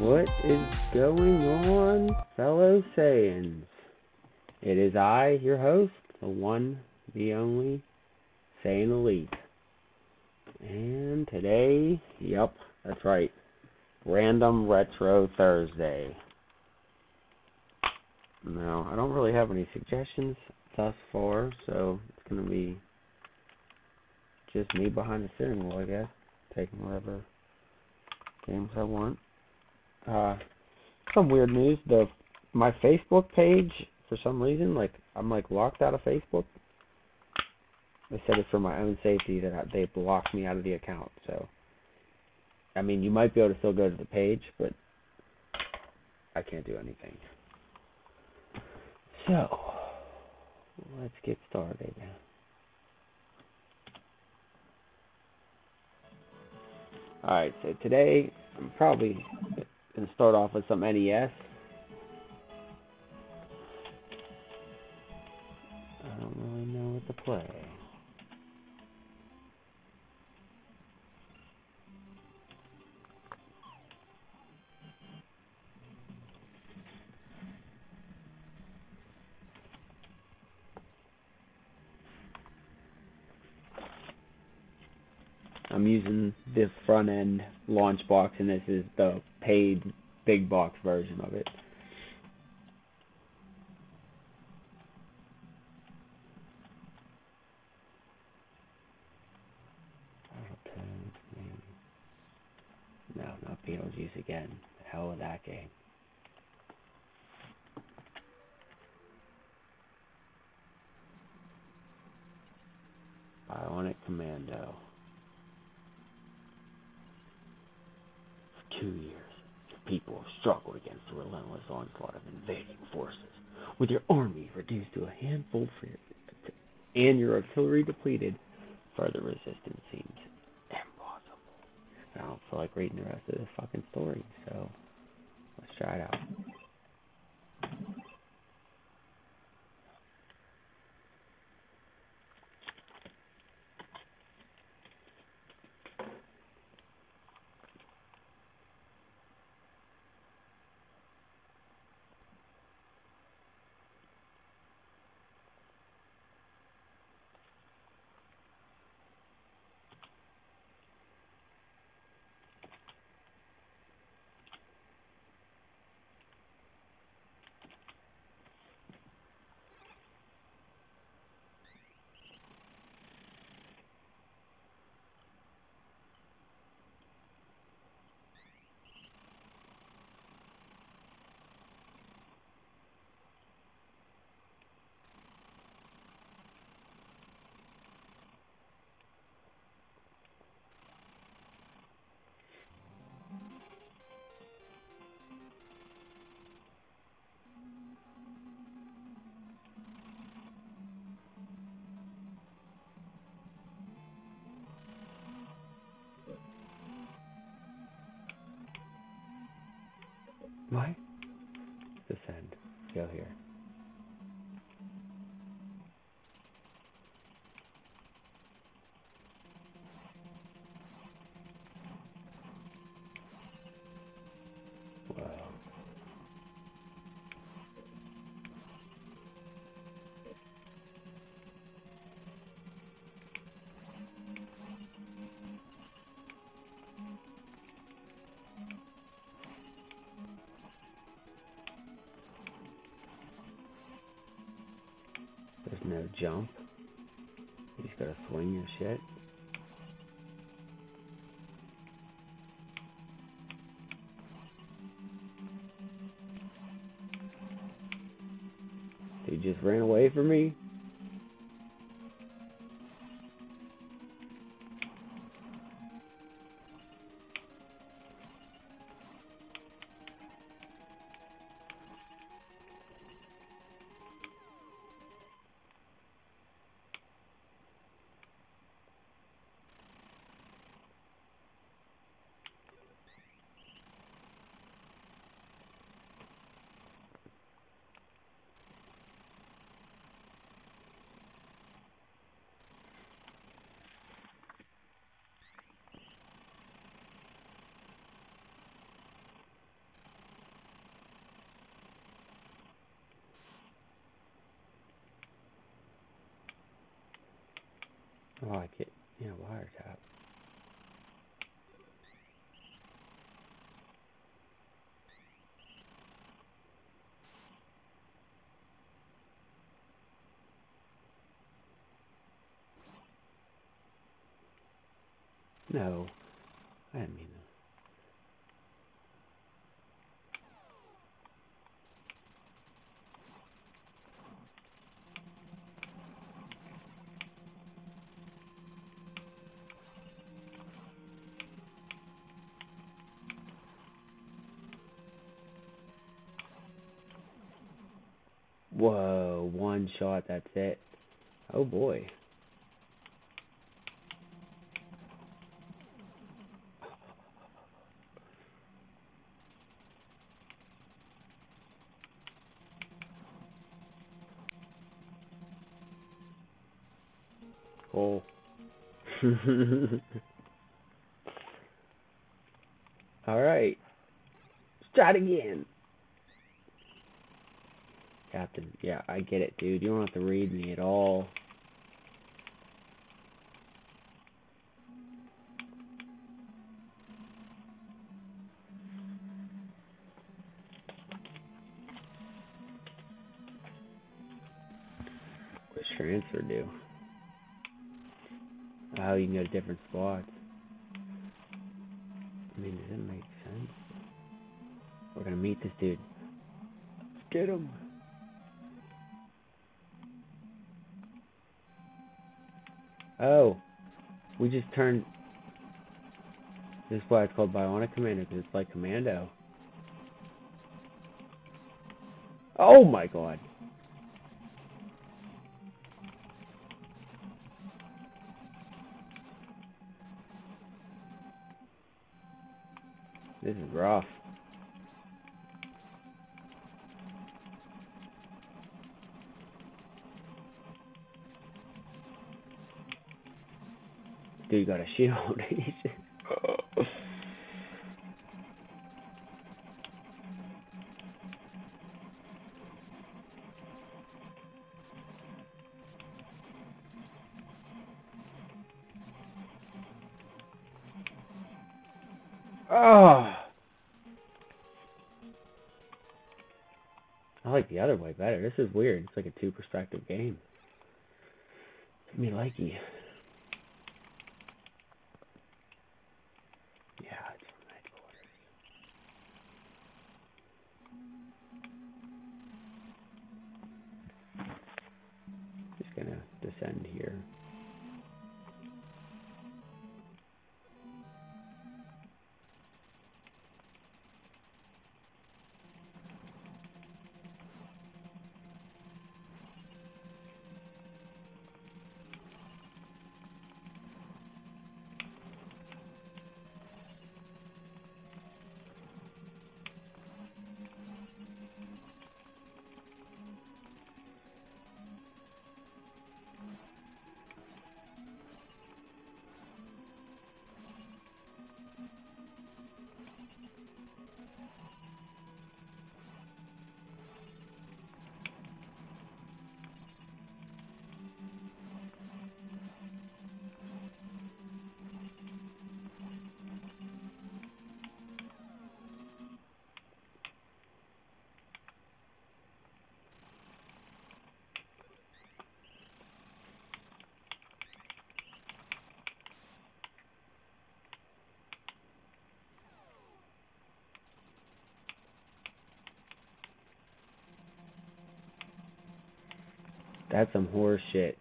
What is going on, fellow Saiyans? It is I, your host, the one, the only, Saiyan Elite. And today, yep, that's right, Random Retro Thursday. Now, I don't really have any suggestions thus far, so it's going to be just me behind the steering wheel, I guess, taking whatever games I want. Some weird news, my Facebook page, for some reason, I'm locked out of Facebook. They said it's for my own safety that they blocked me out of the account, so. I mean, you might be able to still go to the page, but I can't do anything. So, let's get started. Alright, so today, I'm probably and start off with some NES. I don't really know what to play. I'm using this front end launch box, and this is the paid big box version of it. No, not Beetlejuice again. The hell with that game. Bionic Commando. 2 years, the people have struggled against the relentless onslaught of invading forces. With your army reduced to a handful and your artillery depleted, further resistance seems impossible. I don't feel like reading the rest of this fucking story, so let's try it out. Why? Descend. Go here. Wow. No jump. You just gotta swing your shit. Dude just ran away from me. Oh, I get, yeah, wiretap. No, I didn't mean that. Whoa, one shot, that's it. Oh boy. Oh. All right. Start again. Captain, yeah, I get it, dude. You don't have to read me at all. What's transfer do? Oh, you can go to different spots. I mean, does that make sense? We're gonna meet this dude. Let's get him. Oh, we just turned. This is why it's called Bionic Commando, because it's like Commando. Oh my god. This is rough. Dude got a shield. Oh. I like the other way better. This is weird. It's like a two perspective game. I mean, likey. That's some horse shit.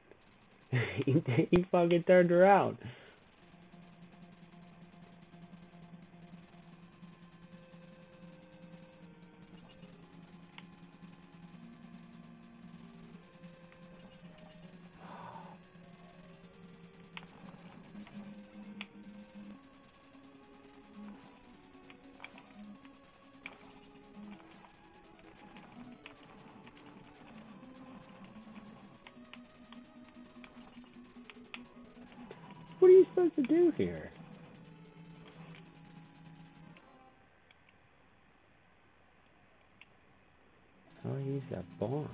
He fucking turned around. What are you supposed to do here? How do I use that bomb?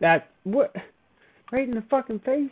That, what? Right in the fucking face?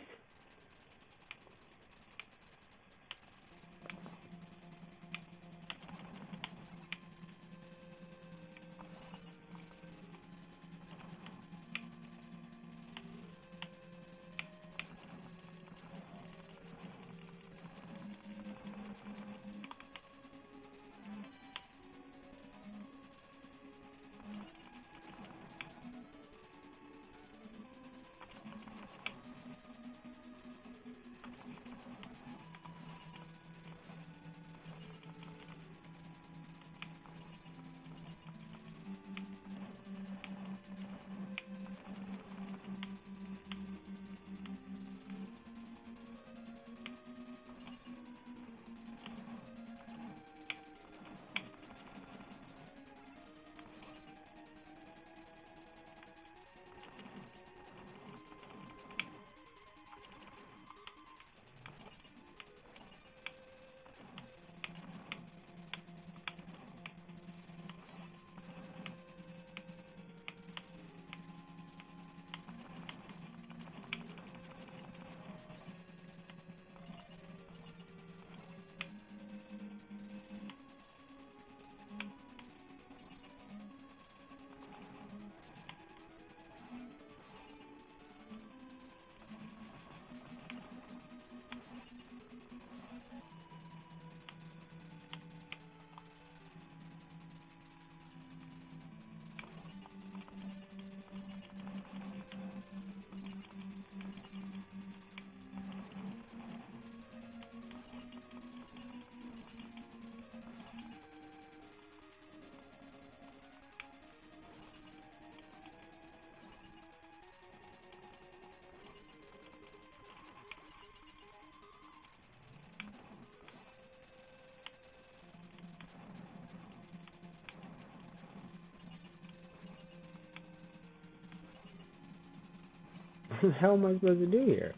What the hell am I supposed to do here?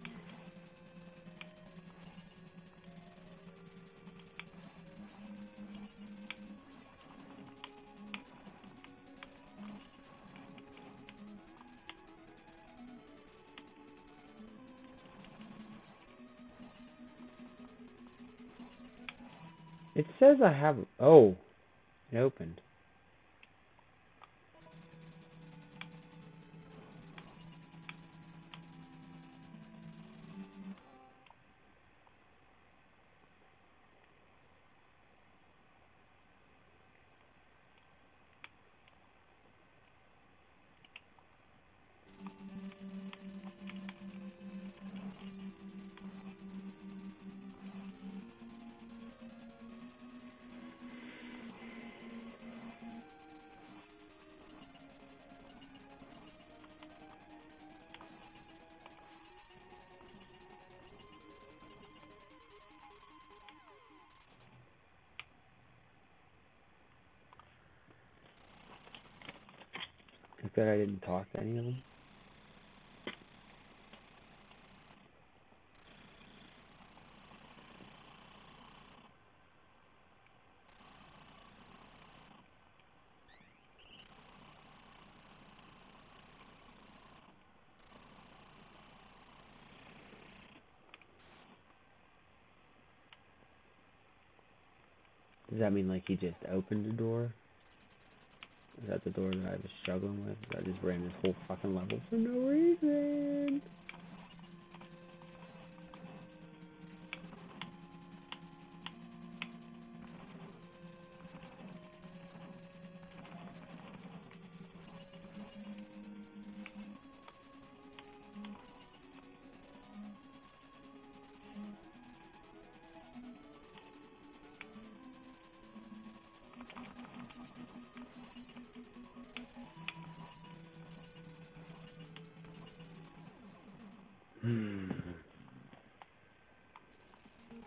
It says I have... Oh, it opened. That I didn't talk to any of them. Does that mean like he just opened the door? Is that the door that I was struggling with? I just ran this whole fucking level for no reason.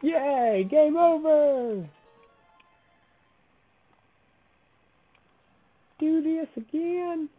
Yay! Game over! Do this again!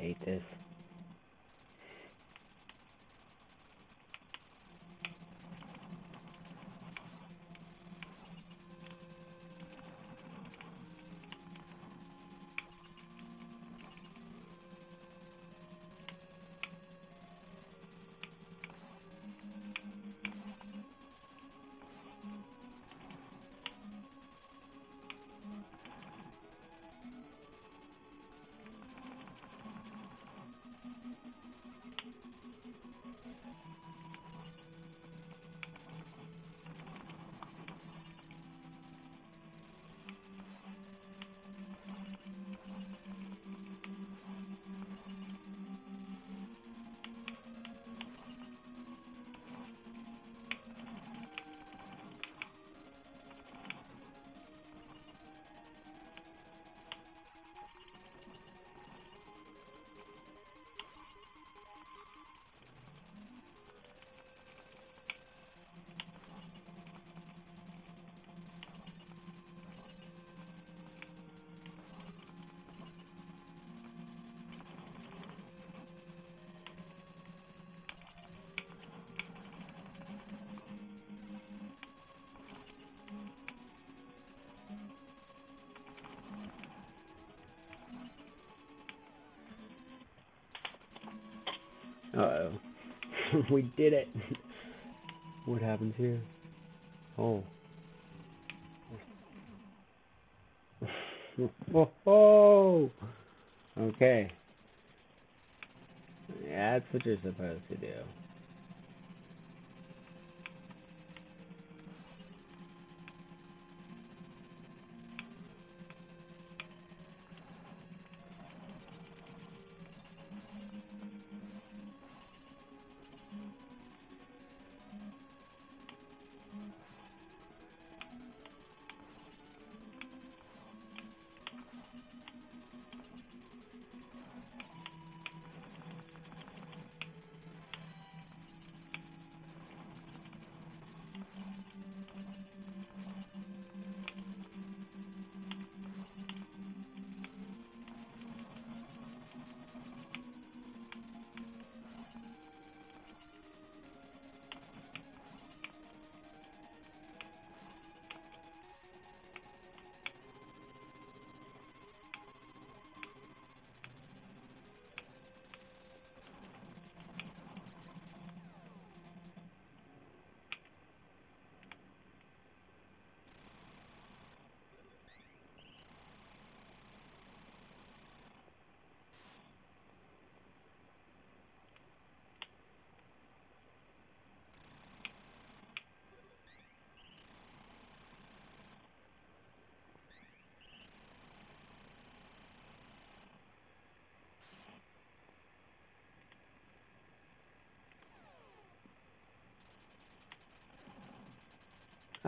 hate this. Uh-oh. We did it! What happens here? Oh. Oh! Okay. Yeah, that's what you're supposed to do.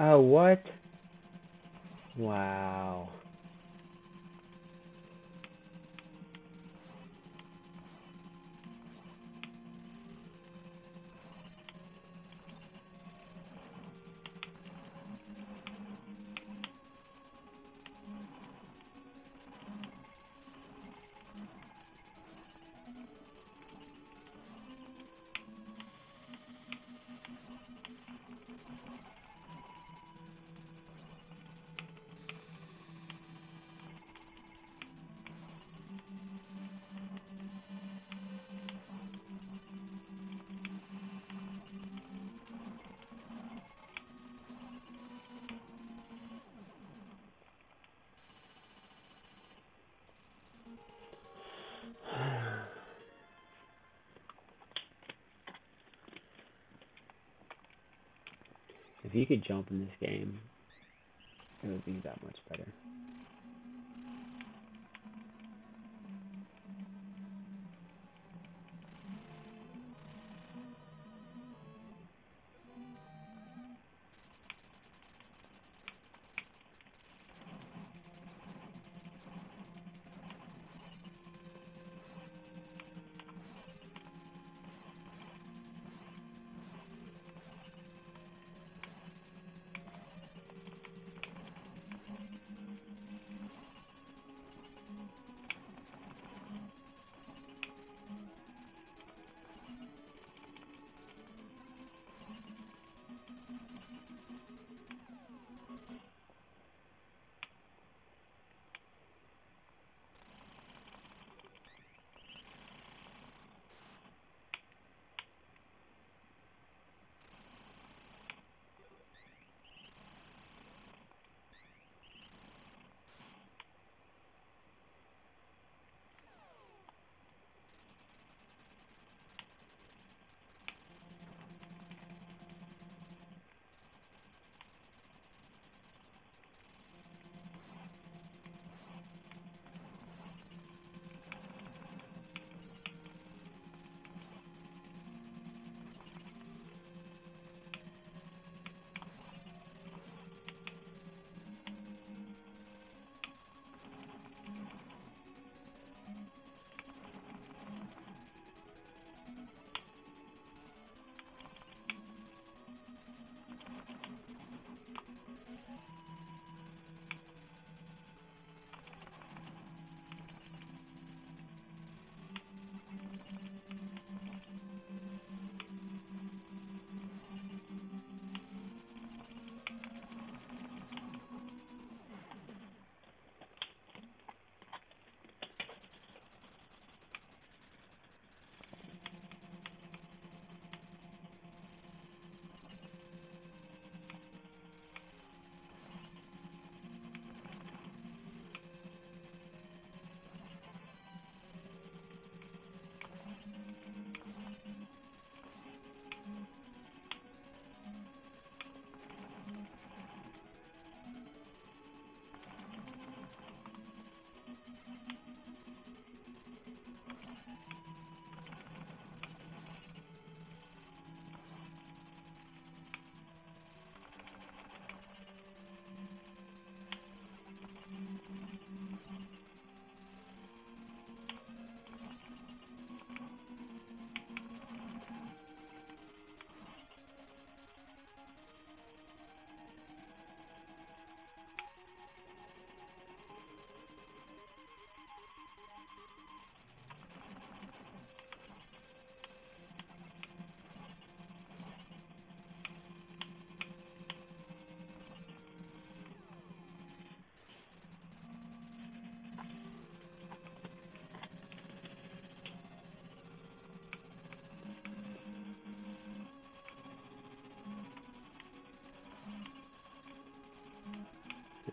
Oh, what? Wow. If you could jump in this game, it would be that much better.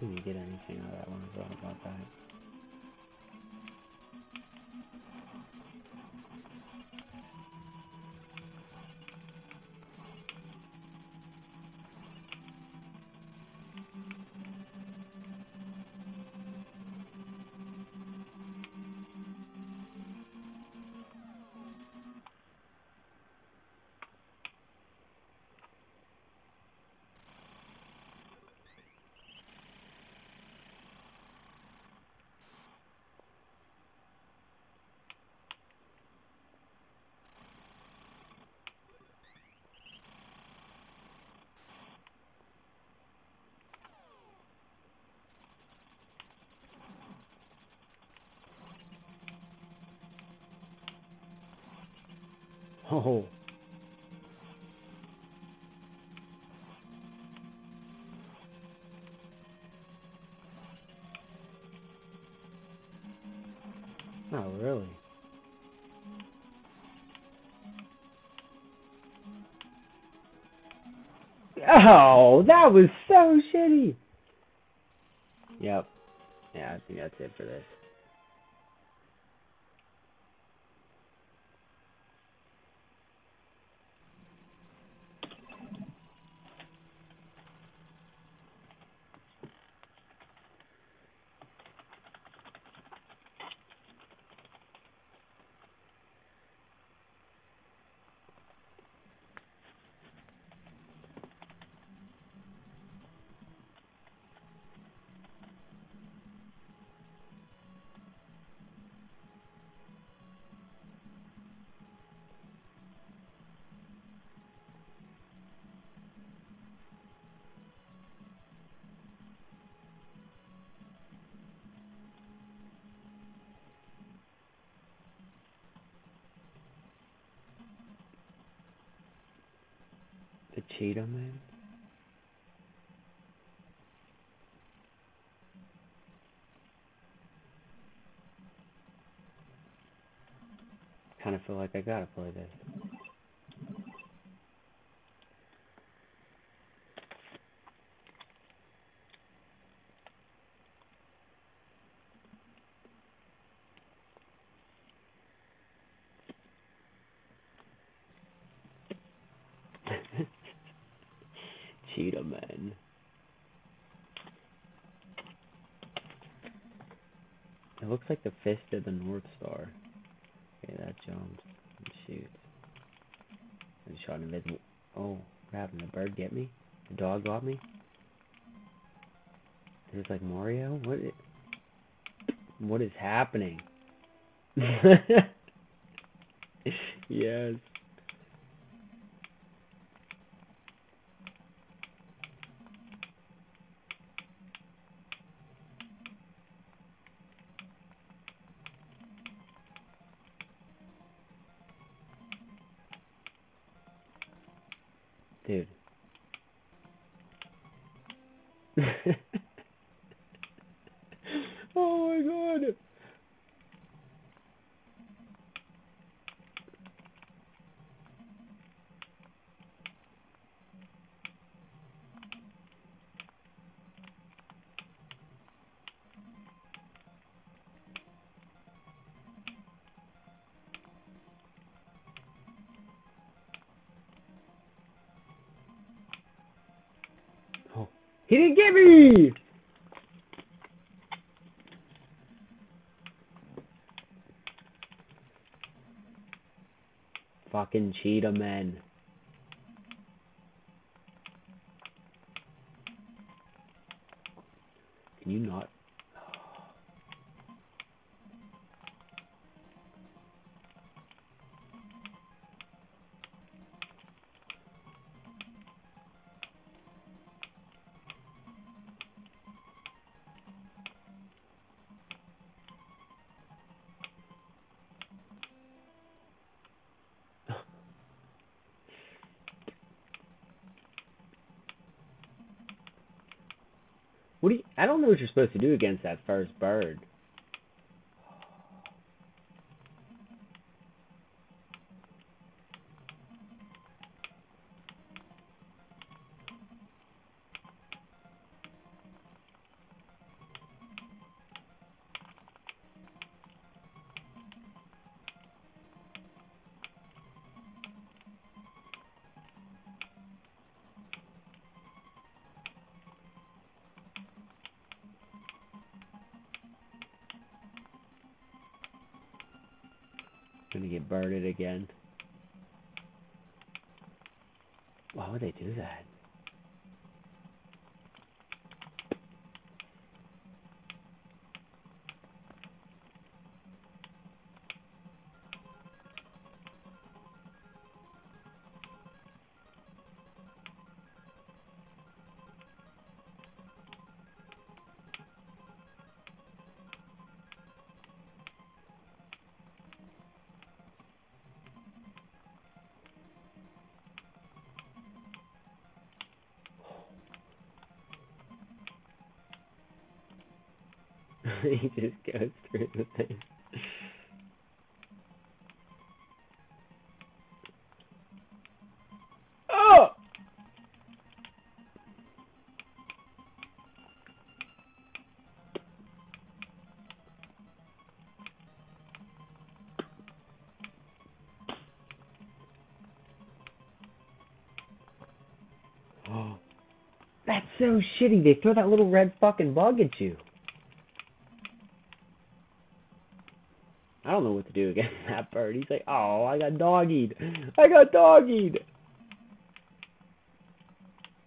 Didn't get anything out of that one, I forgot about that. Oh. Oh, really? Oh, that was so shitty. Yep. Yeah, I think that's it for this. The Cheetahmen? Kind of feel like I gotta play this. Cheetahmen. It looks like the fist of the North Star. Okay, that jumps and shoots. And shot invisible. Oh, what happened? The bird get me? The dog got me? Is it like Mario? What is happening? Yes. Dude. Oh my god. He didn't get me! Fucking Cheetahmen. Can you not? I don't know what you're supposed to do against that first bird. gonna get birded again. Why would they do that? He just goes through the thing. Oh! Oh! That's so shitty. They throw that little red fucking bug at you. I don't know what to do against that bird. He's like, oh, I got doggied. I got doggied.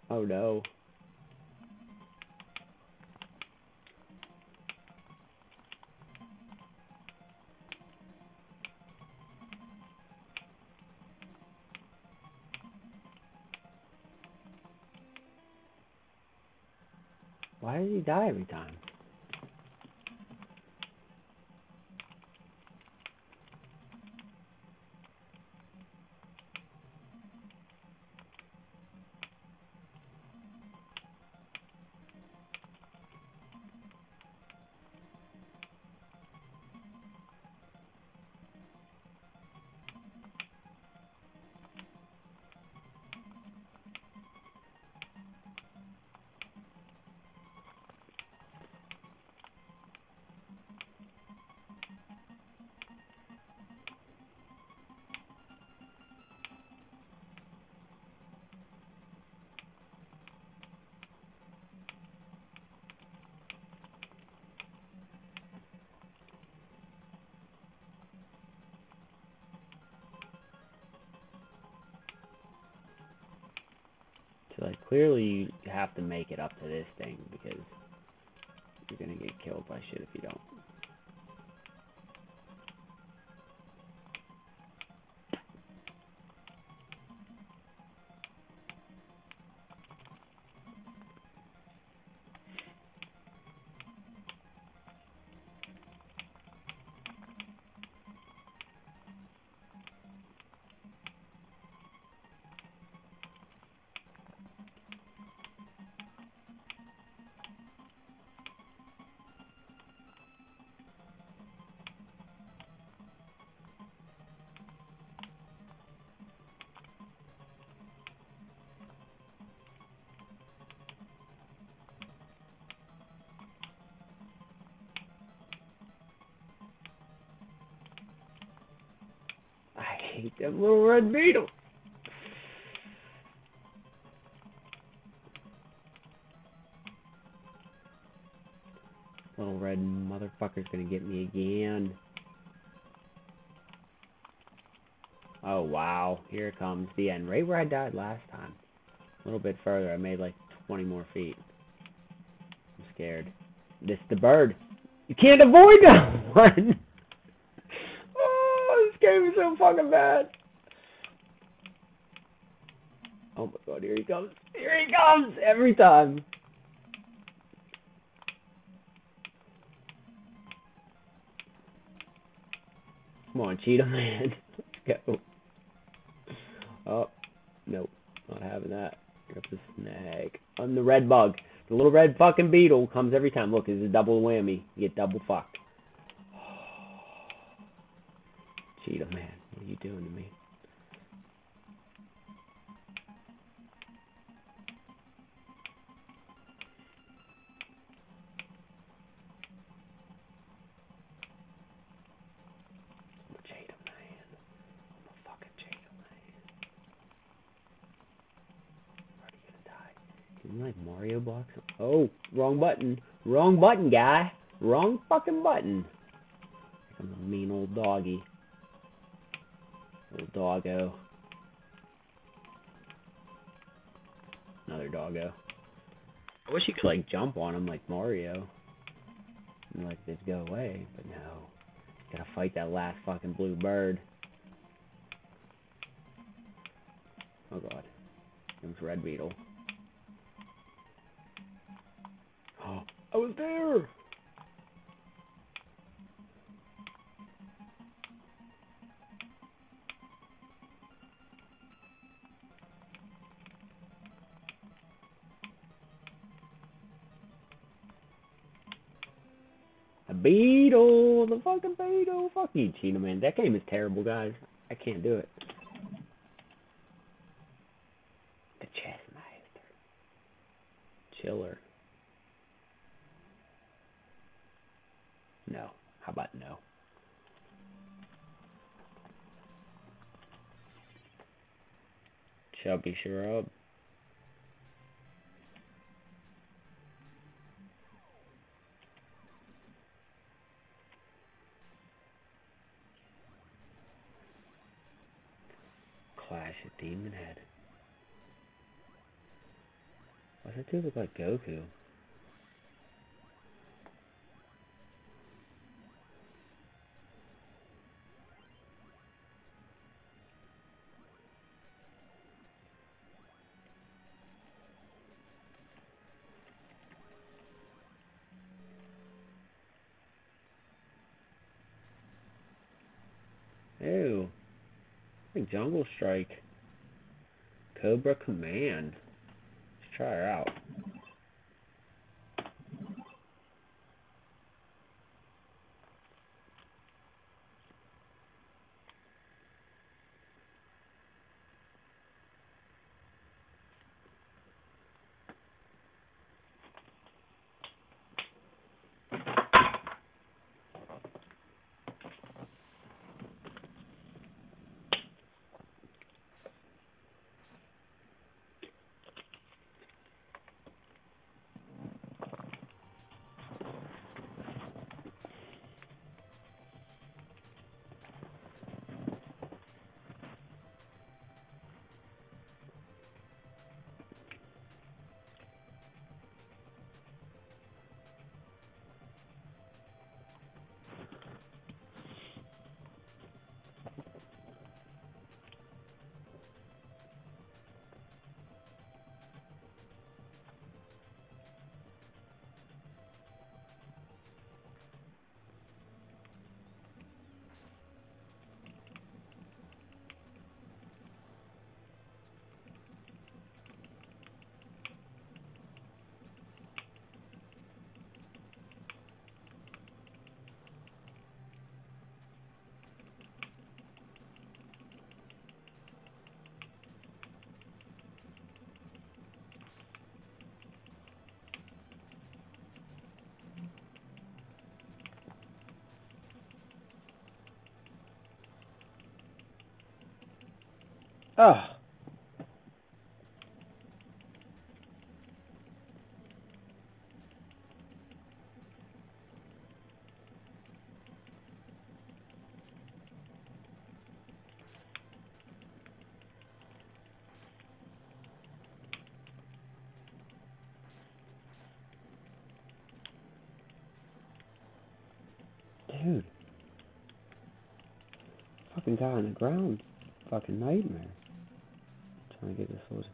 Oh, no. Why does he die every time? Like, clearly you have to make it up to this thing because you're gonna get killed by shit if you don't. That little red beetle. Little red motherfucker's gonna get me again. Oh wow, here it comes, the end. Right where I died last time. A little bit further, I made like 20 more feet. I'm scared. This the bird. You can't avoid that one! This game is so fucking bad. Oh my god, here he comes. Here he comes every time. Come on, Cheetahmen. Let's go. Oh, nope. Not having that. Grab the snag. I'm the red bug. The little red fucking beetle comes every time. Look, it's a double whammy. You get double fucked. Cheetah man, what are you doing to me? I'm a cheetah man. I'm a fucking cheetah man. I'm already gonna die. Can you like Mario blocks? Oh, wrong button. Wrong button, guy. Wrong fucking button. Here comes a mean old doggy. Little doggo. Another doggo. I wish you could, like, jump on him like Mario. And, like, just go away. But no. Gotta fight that last fucking blue bird. Oh, God. It was Red Beetle. Oh, I was there! Beetle, the fucking beetle. Fuck you, Cheetahmen. That game is terrible, guys. I can't do it. The Chessmaster. Chiller. No. How about no? Chubby Cherub. Clash of Demon Head. Why does that dude look like Goku? Ew. Jungle Strike. Cobra Command. Let's try her out. Oh. Dude. Fucking guy on the ground. Fucking nightmare. Trying to get this sword.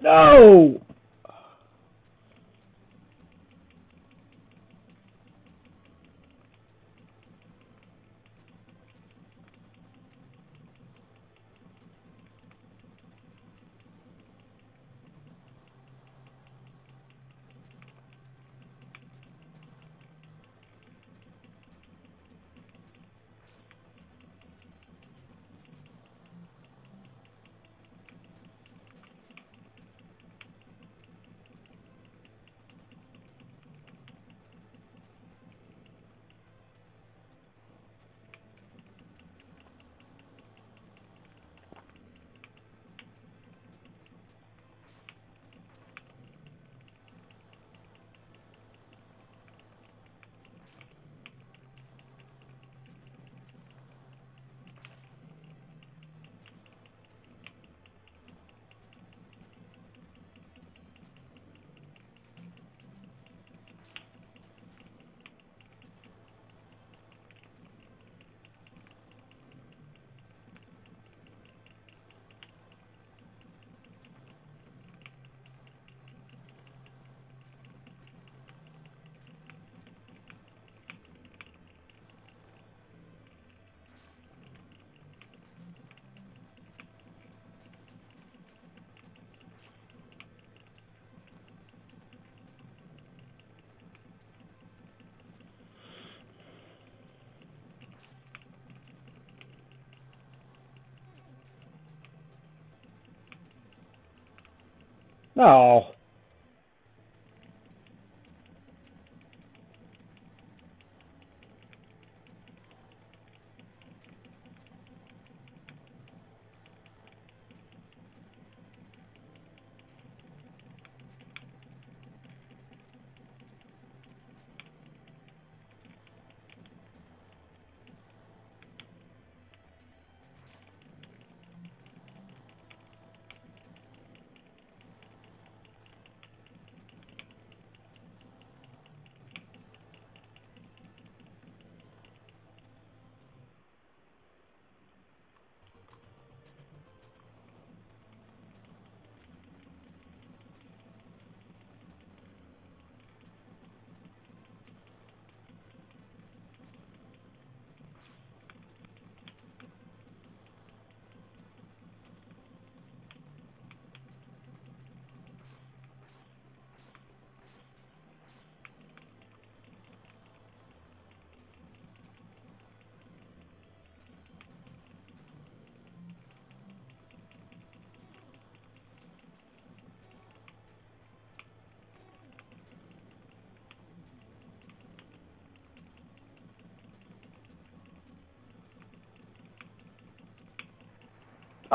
No! No.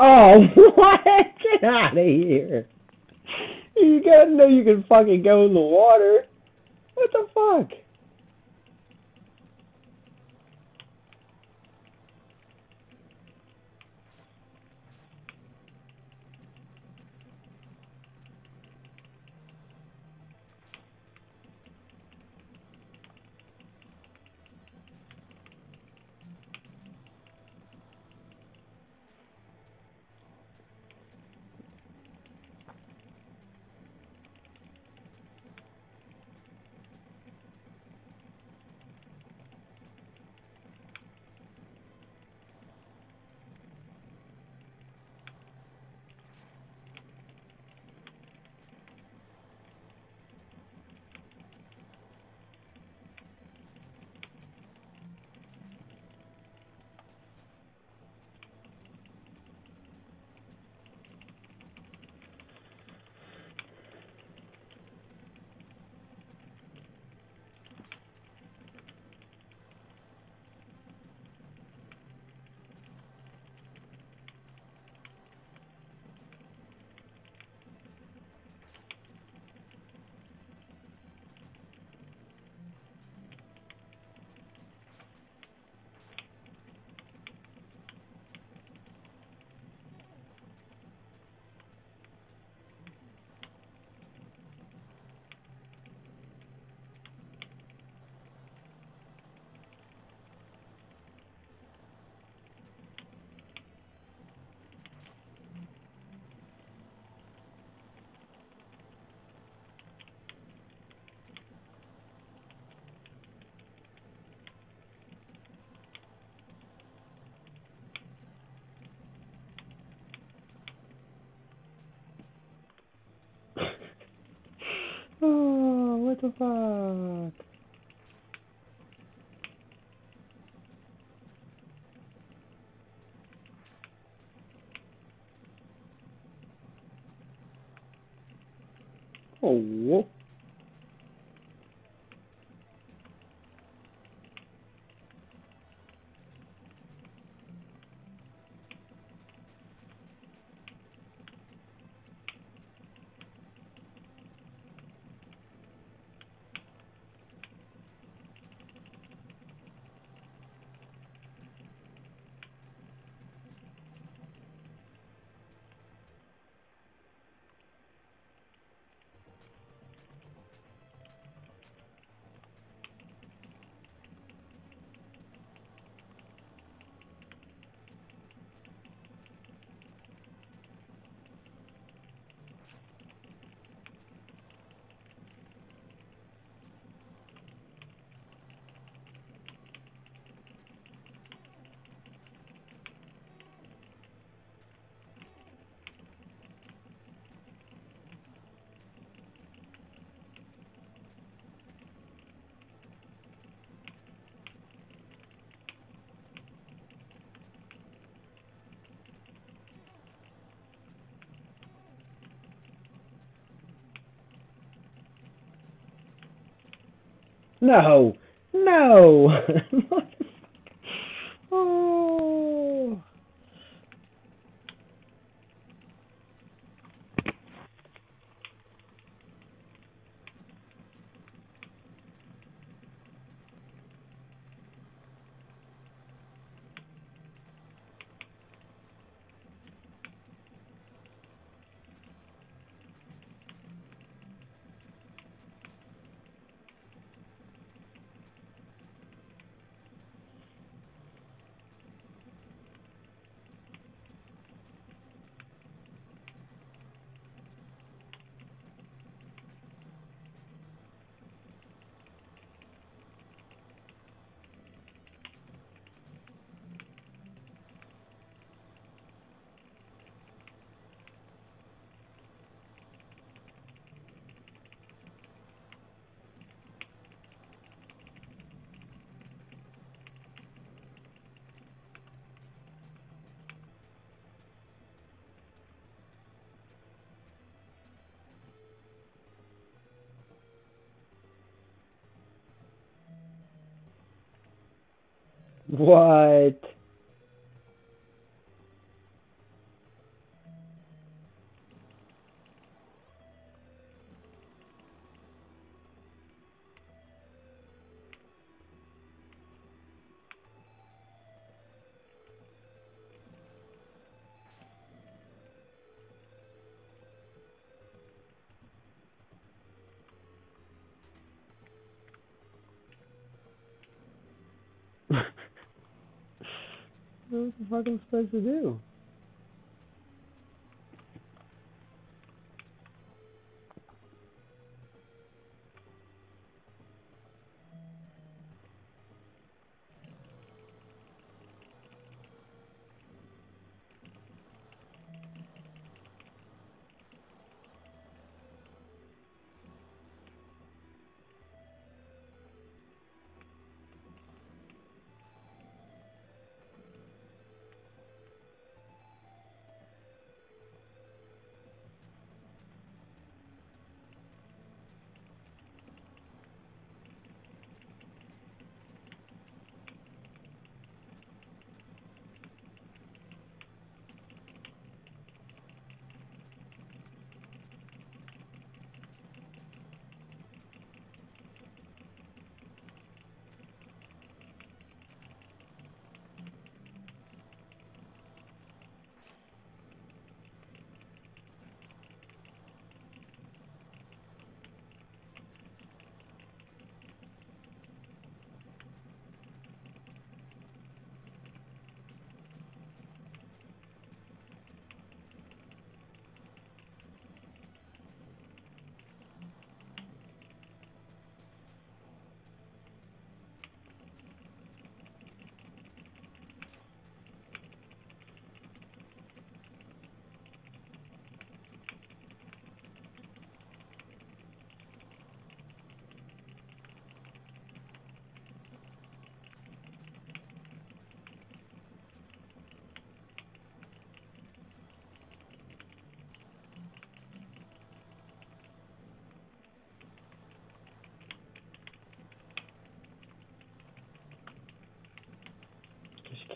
Oh, what? Get out of here. You gotta know you can fucking go in the water. What the fuck? Oh, what the fuck? Oh, whoa. No! No! Oh. What? What the fuck am I supposed to do?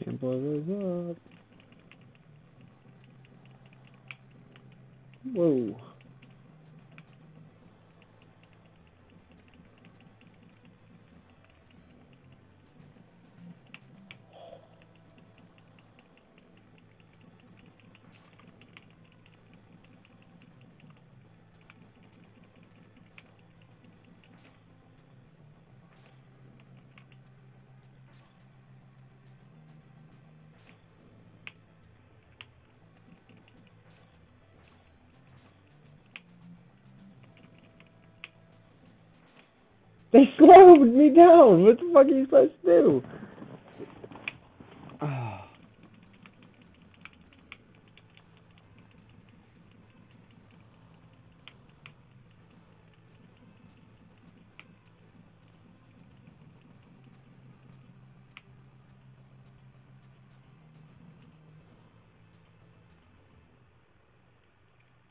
Can't blow those up. Whoa. They slowed me down! What the fuck are you supposed to do? Oh.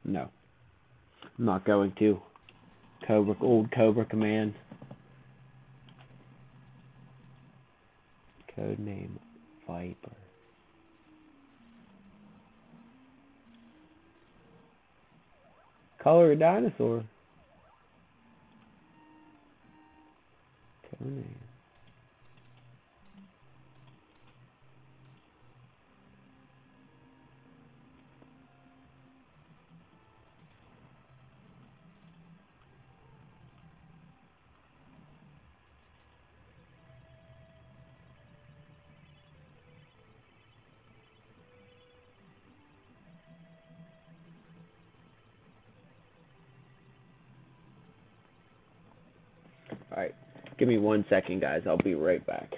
No. I'm not going to. Old Cobra Command. Codename Viper. Color a dinosaur. Codename. Alright, give me 1 second, guys. I'll be right back.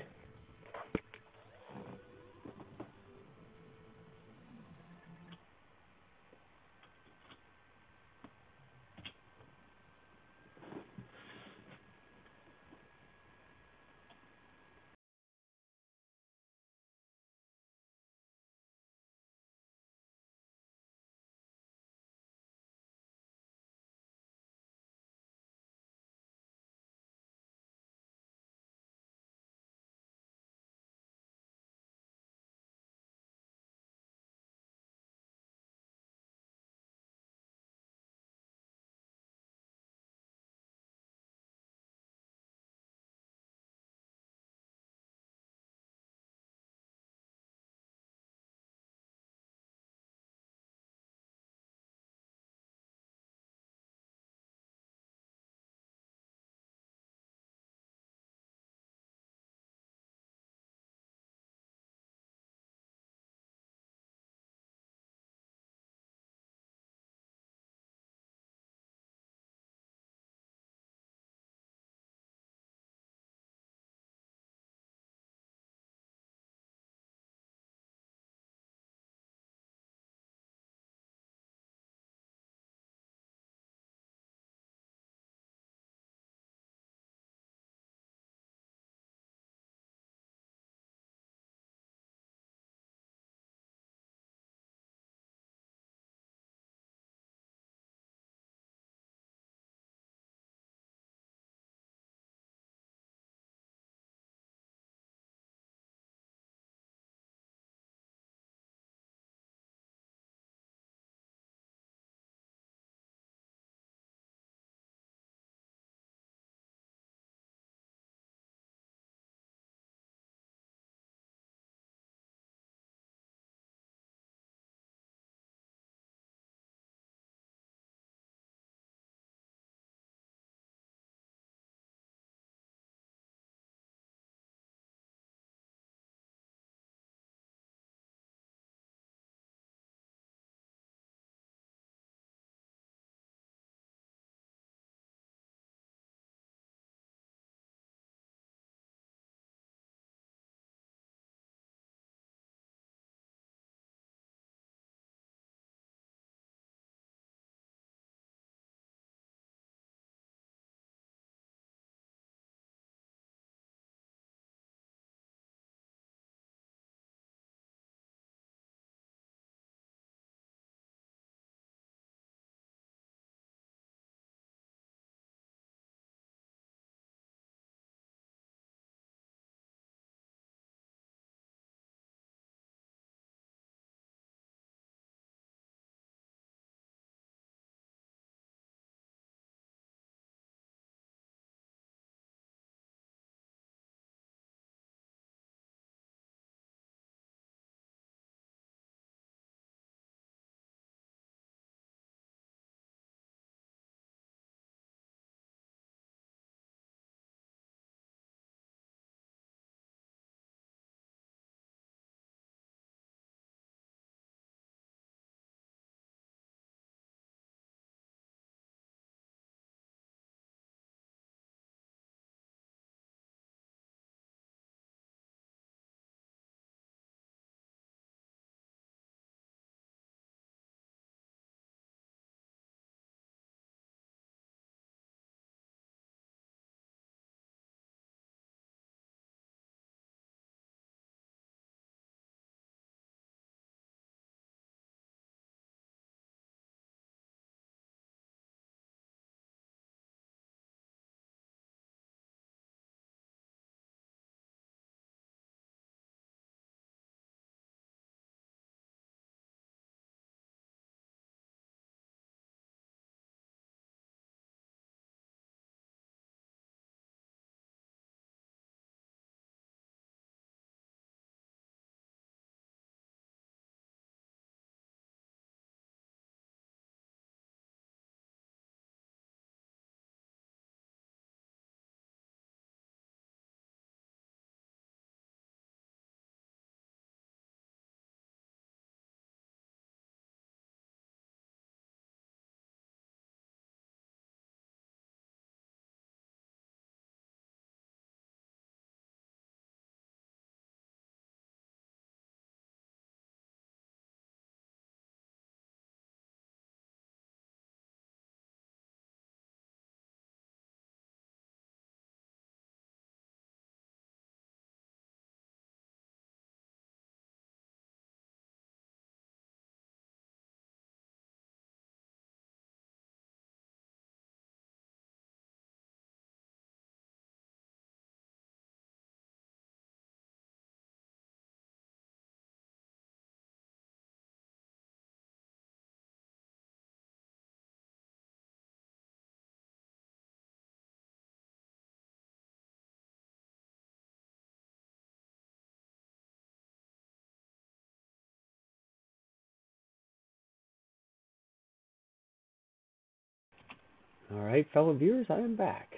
Alright, fellow viewers, I am back.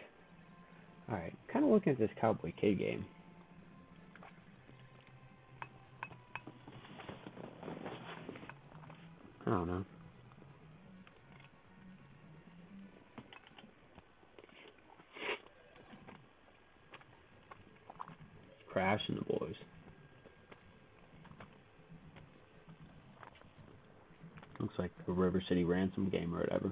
Alright, kind of looking at this Cowboy Kid game. I don't know. Crash and the boys. Looks like the River City Ransom game or whatever.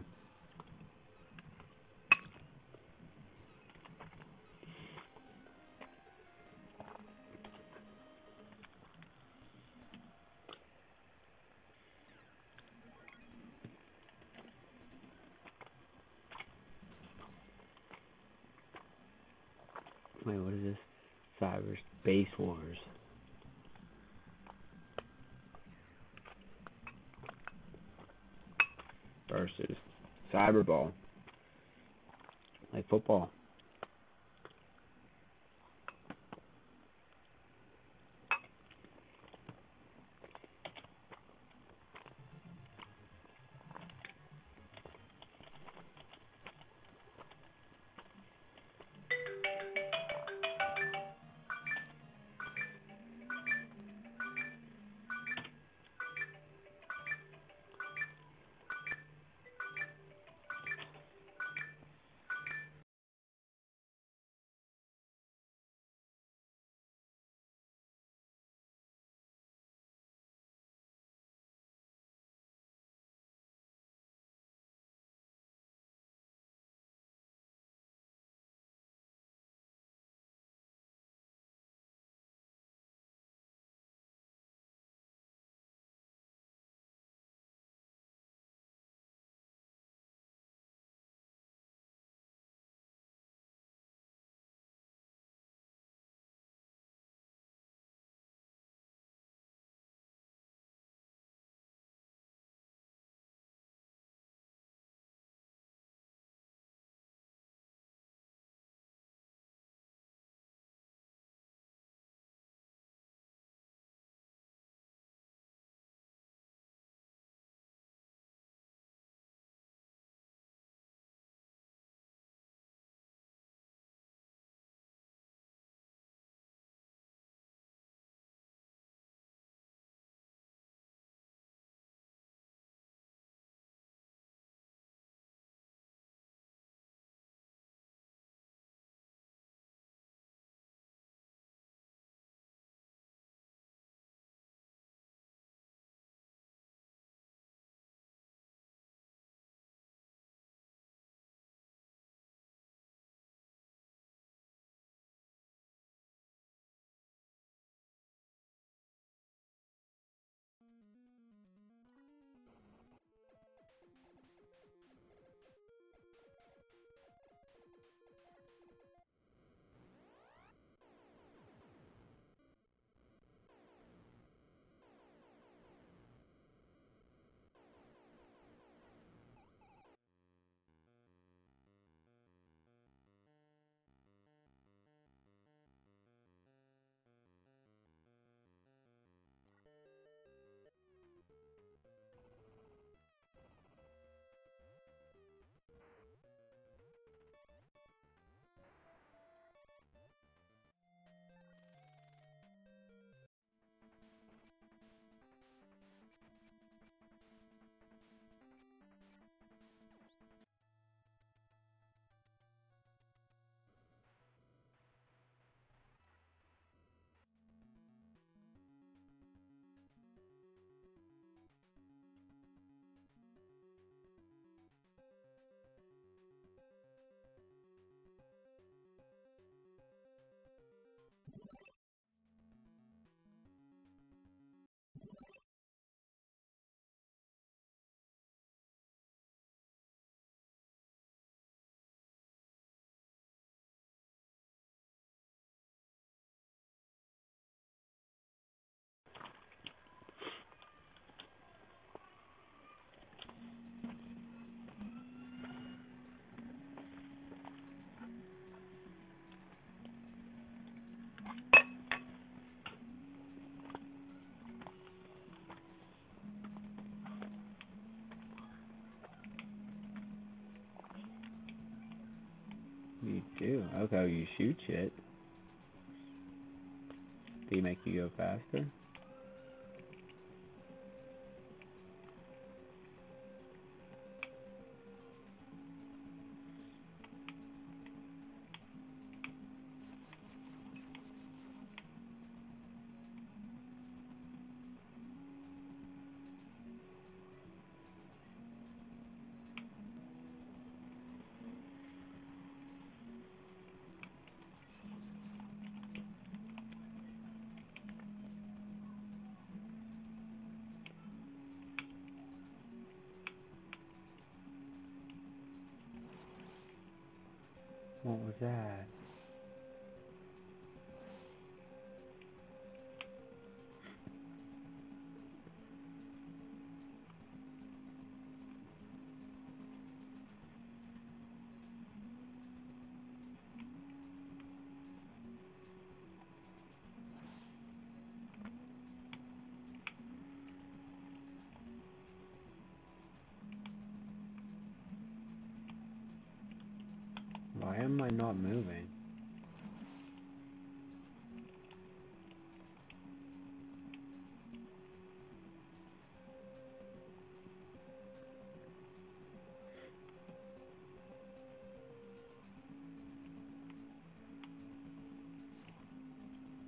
Wait, what is this? Cyber's Base Wars. Versus Cyberball. Like football. Ew, that's how you shoot shit. Do you make you go faster? What was that? Why am I not moving?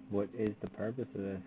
What is the purpose of this?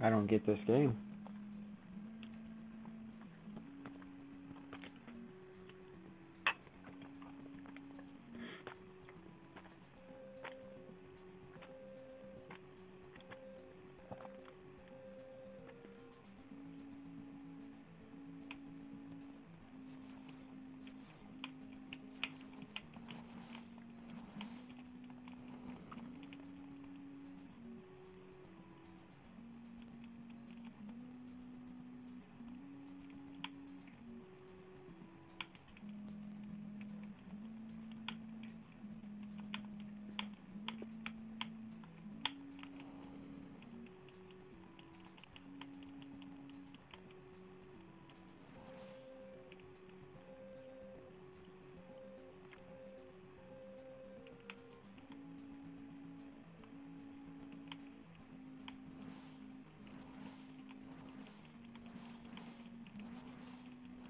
I don't get this game.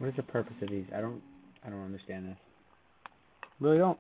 What is the purpose of these? I don't understand this. Really don't.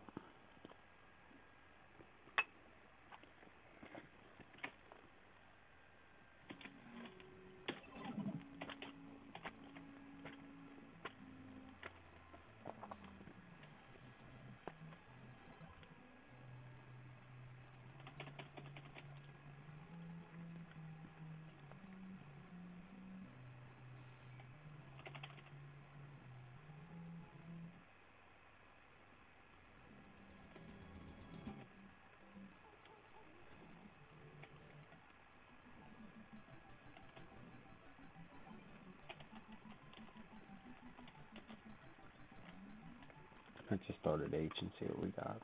Let's just start at H and see what we got.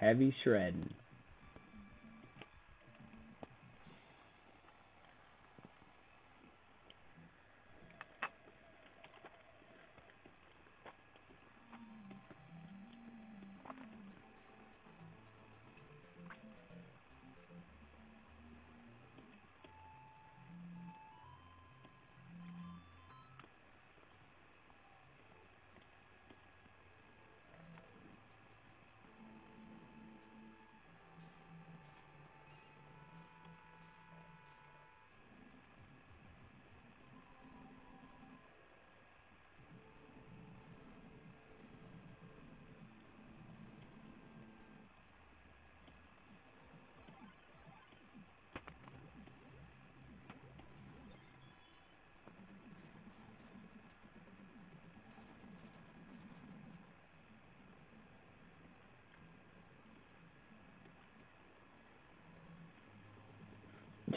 Heavy shredding.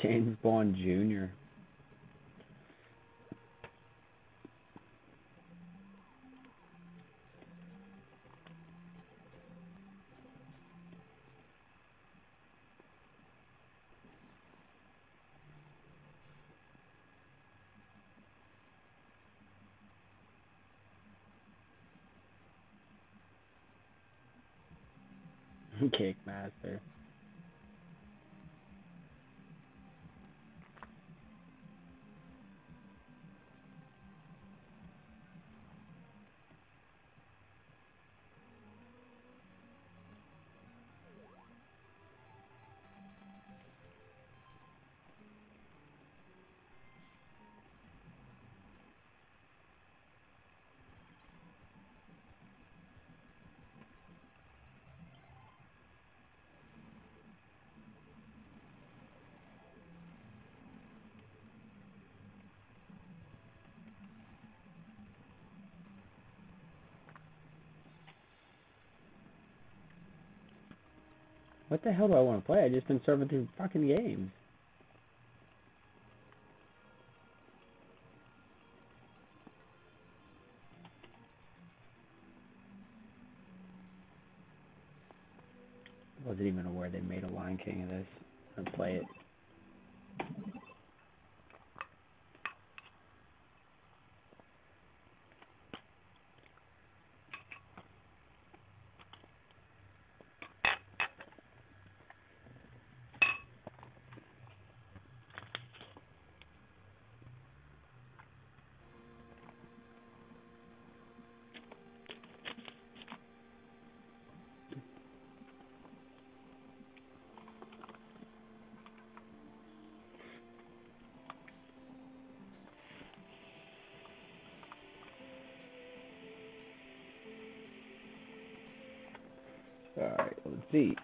James Bond Jr. Kickmaster. What the hell do I want to play? I just been serving through fucking games. I wasn't even aware they made a Lion King of this. I'd play it. Alright, let's see.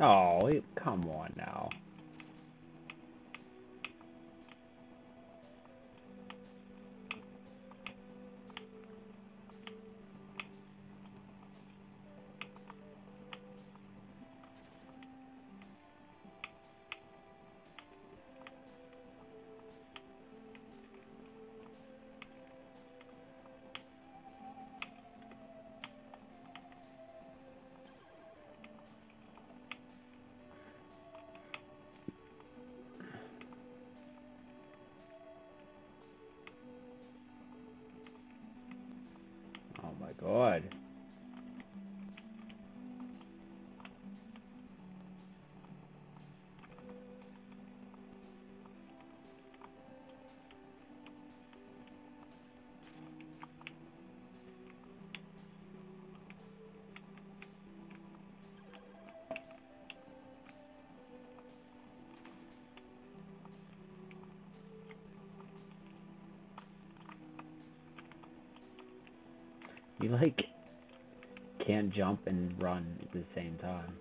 Oh, come on now. God. You like can't jump and run at the same time.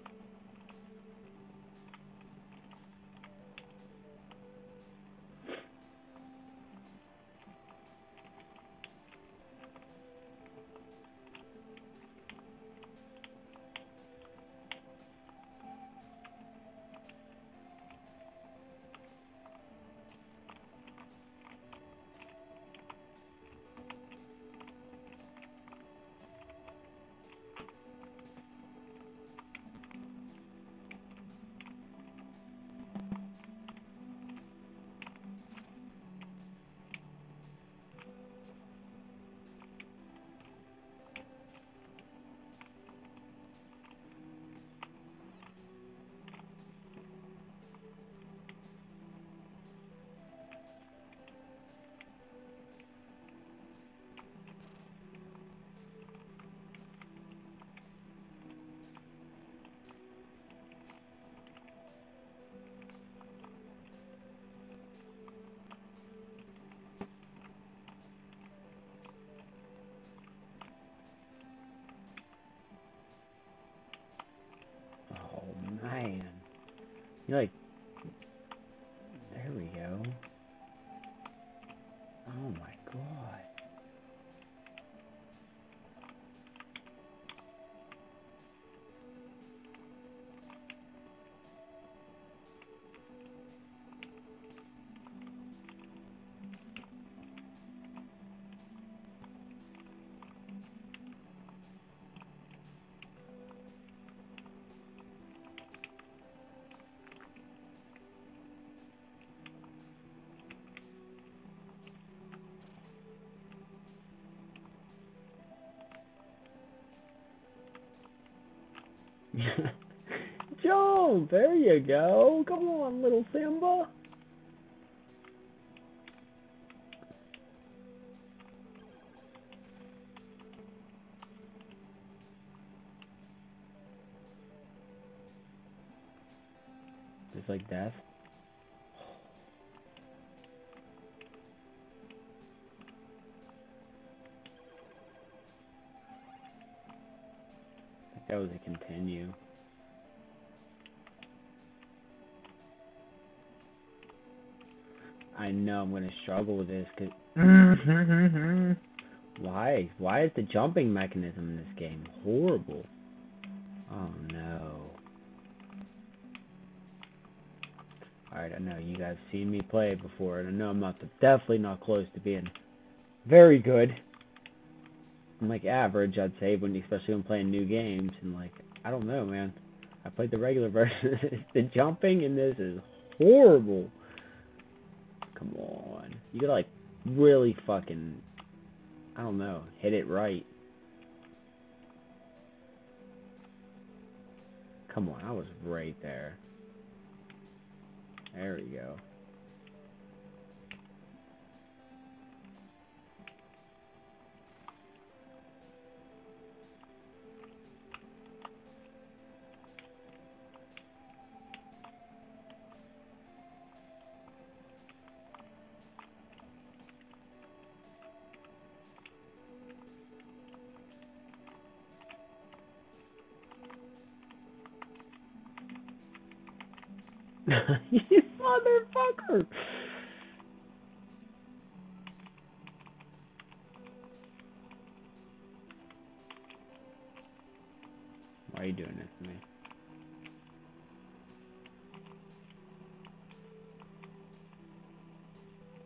You're like, there we go. Oh my god. Joe, there you go. Come on, little Simba. Just like death. That was a continue. I know I'm gonna struggle with this because why? Why is the jumping mechanism in this game horrible? Oh no! All right, I know you guys have seen me play before, and I know I'm not definitely not close to being very good. I'm like average, I'd say, when especially when playing new games, and like I don't know, man. I played the regular version. The jumping in this is horrible. Come on, you gotta like really fucking, I don't know, hit it right. Come on, I was right there. There we go. You motherfucker! Why are you doing this to me?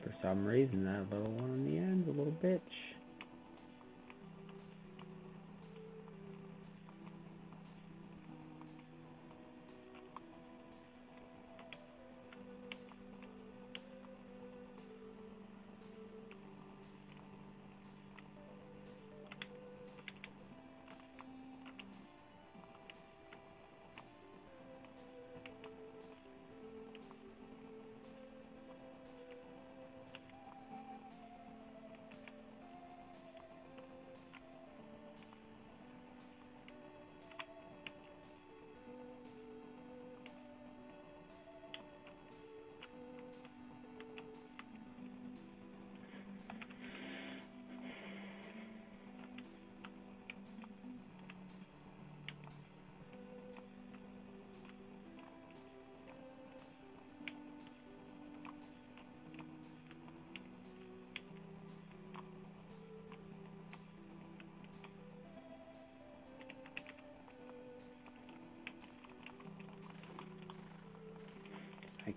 For some reason, that little one on the end's a little bitch.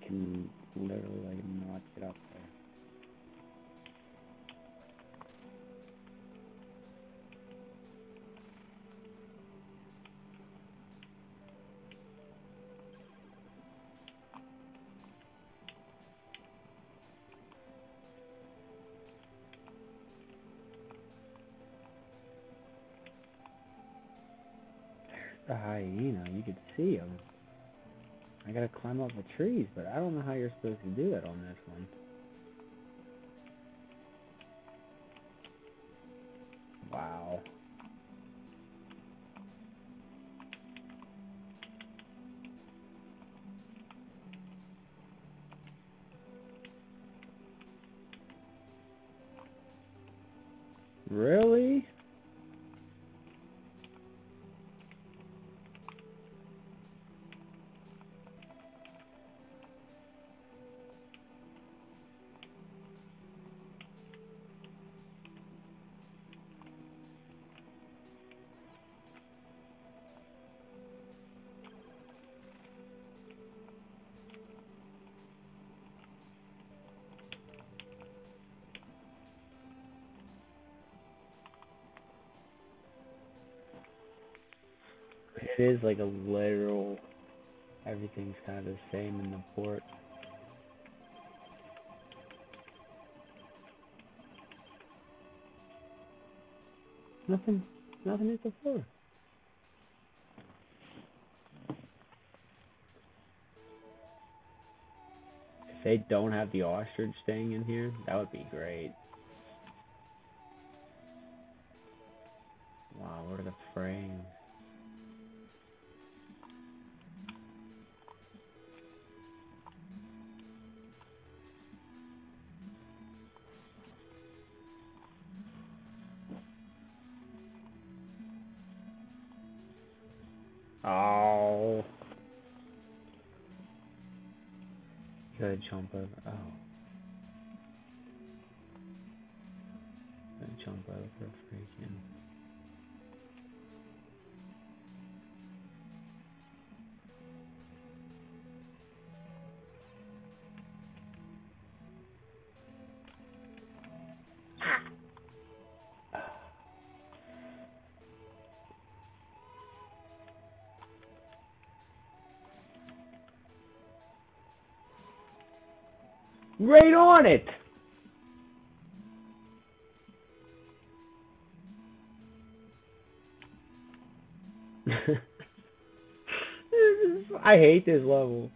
can literally like not get up there. The hyena, you can see him. I gotta climb up the trees, but I don't know how you're supposed to do it on this one. Wow. Really? It is like a literal, everything's kind of the same in the port. Nothing is the floor. If they don't have the ostrich thing in here, that would be great. Wow, what are the frames? Oh, you gotta jump over. Oh, gotta jump over freaking. Right on it! I hate this level.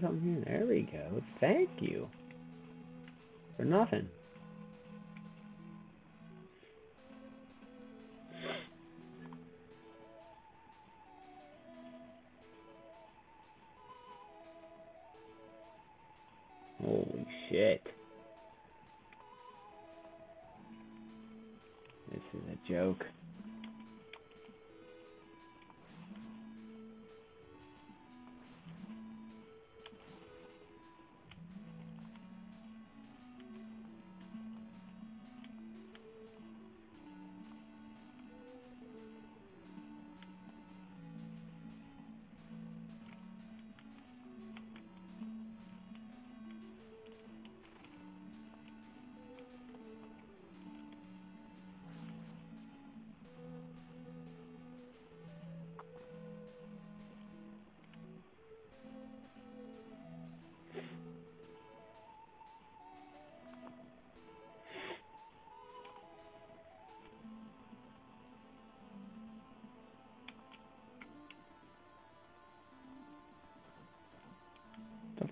Something here. There we go. Thank you. For nothing. Holy shit. This is a joke.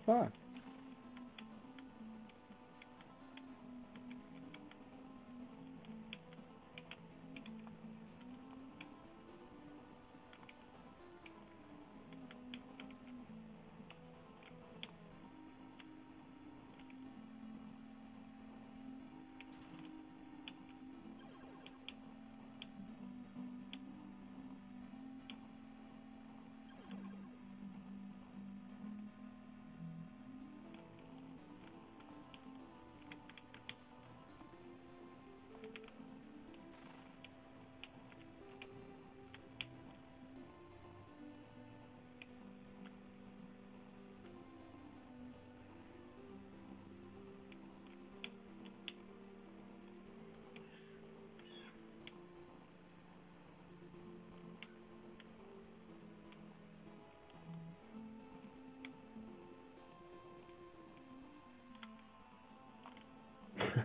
Fuck.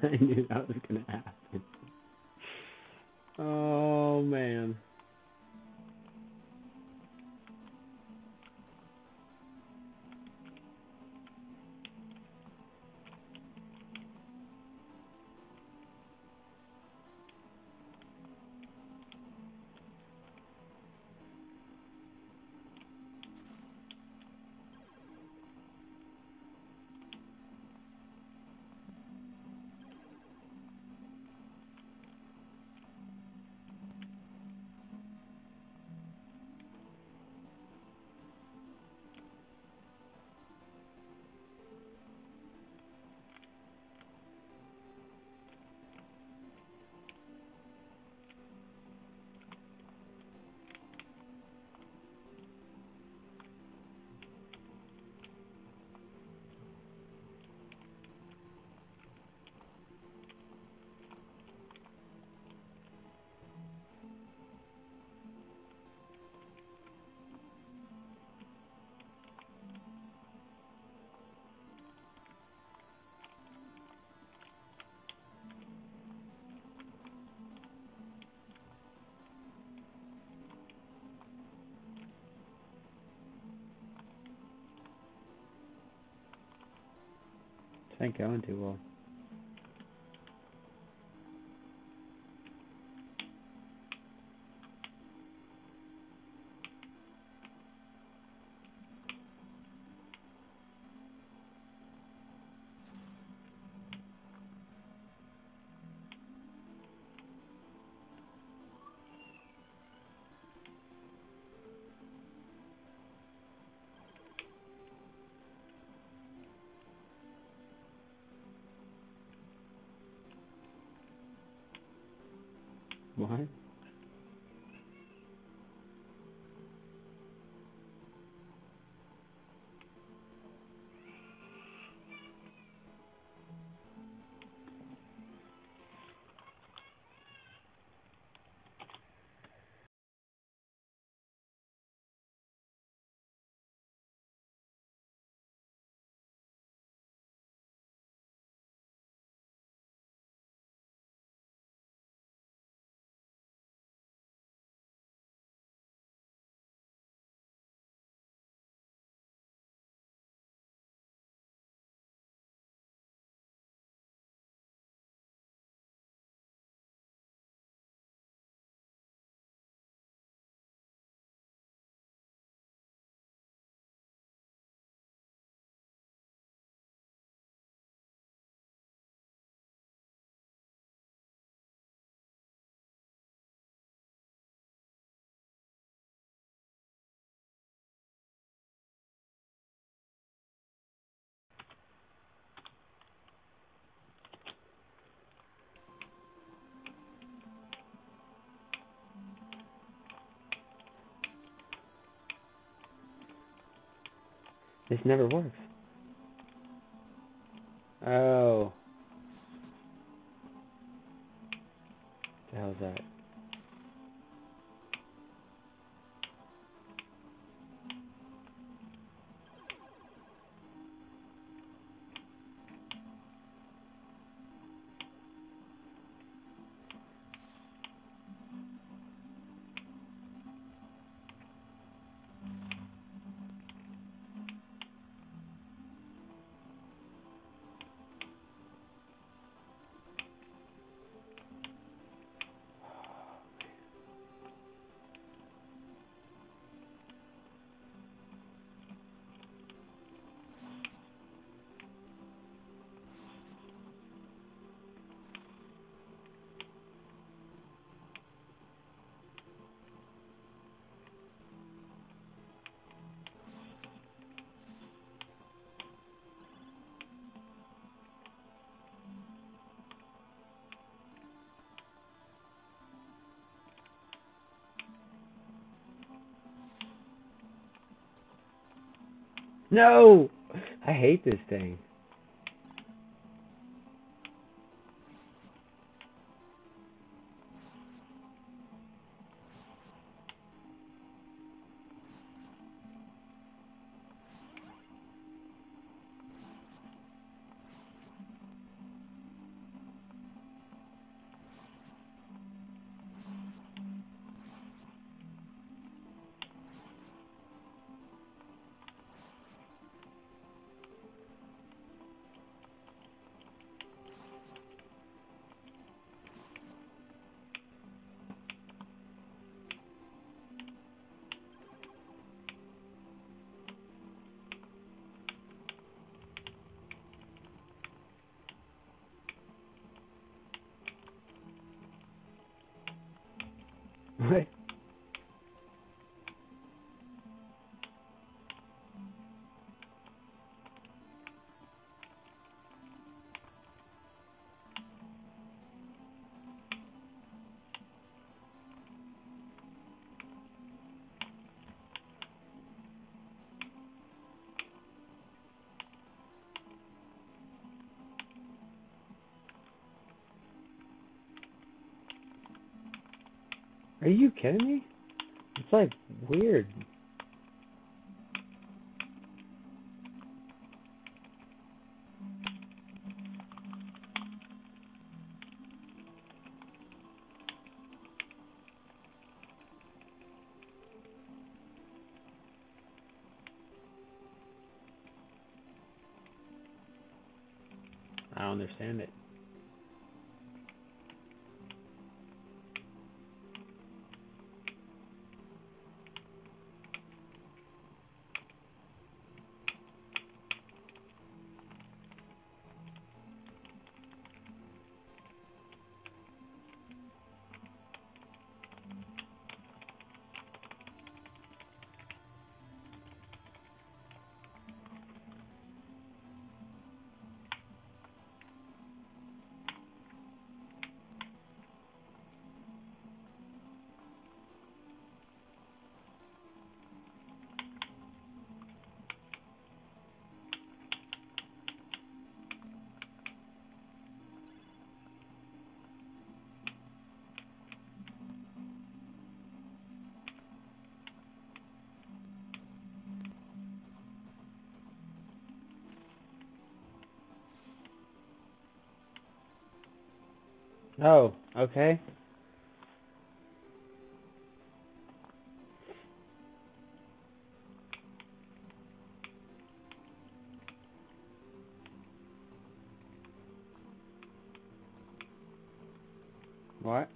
I knew that was going to happen. Oh, man. This ain't going too well. Why? This never works. Oh. What the hell is that? No! I hate this thing. Right. Are you kidding me? It's like weird. I don't understand it. Oh, okay. What?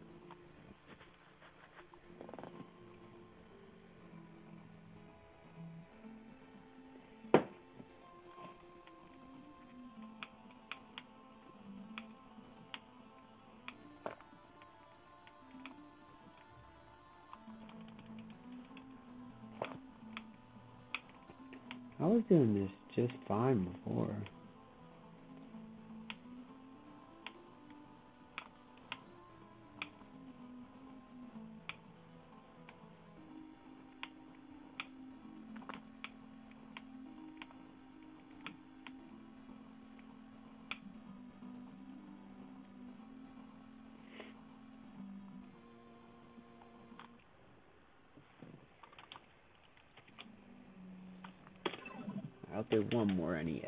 I was doing this just fine before. Out there one more NES.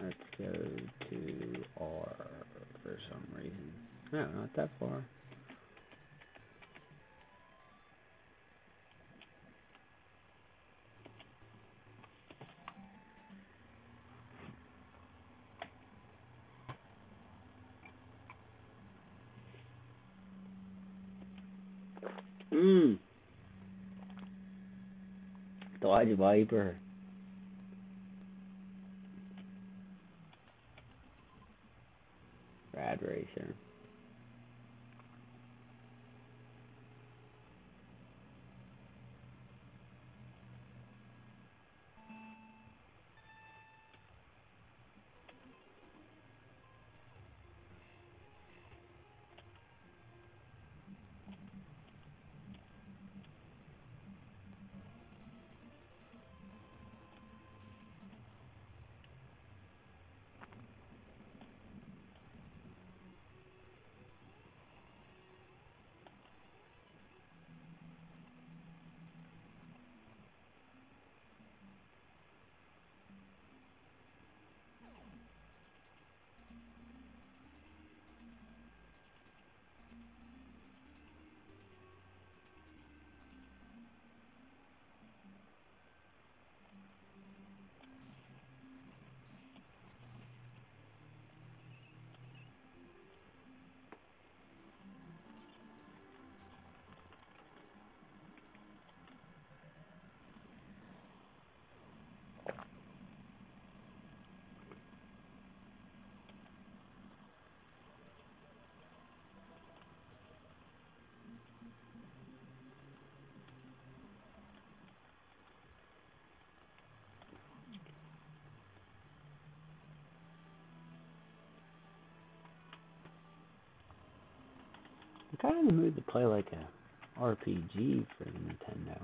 Let's go to R for some reason. No, not that far. Dodge Viper. Rad Racer. kind of in the mood to play like a RPG for the Nintendo.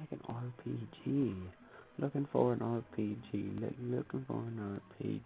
Like an RPG. Looking for an RPG. Looking for an RPG.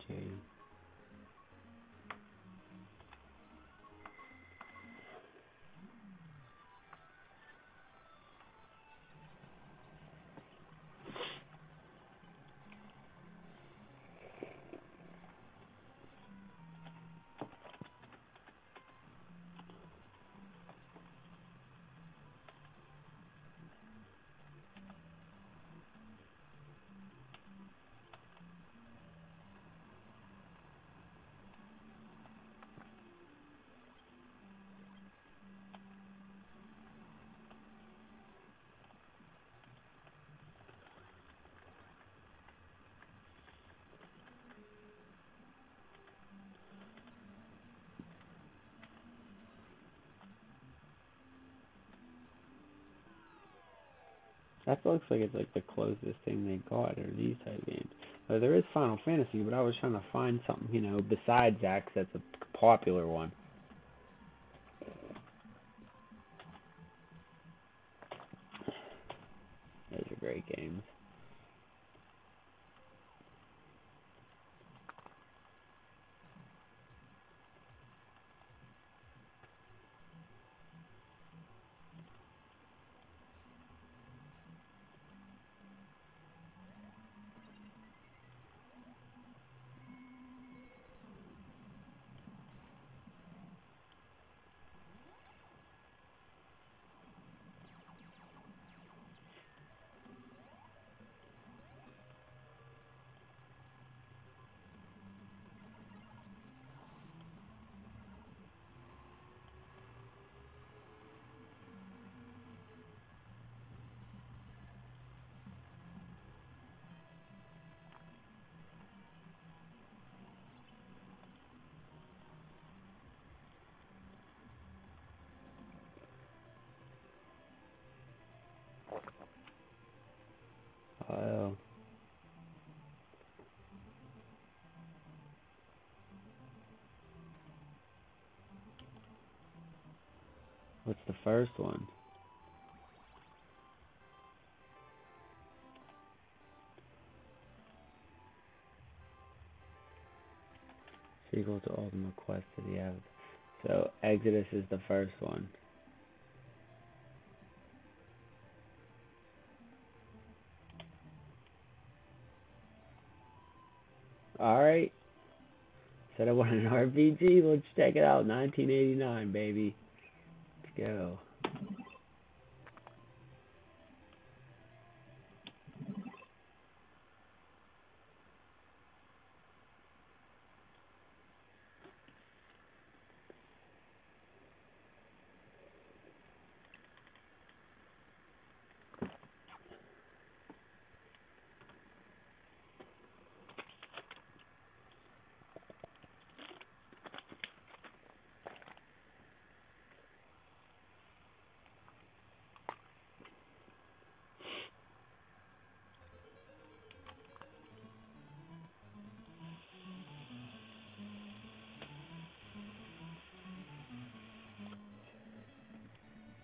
That looks like it's like the closest thing they got, or these type games. But there is Final Fantasy, but I was trying to find something, you know, besides Axe that's a popular one. Those are great games. What's the first one? Sequel to Ultimate Quest to the Avatar. So Exodus is the first one. Alright. Said I want an RPG. Let's check it out. 1989, baby. Go.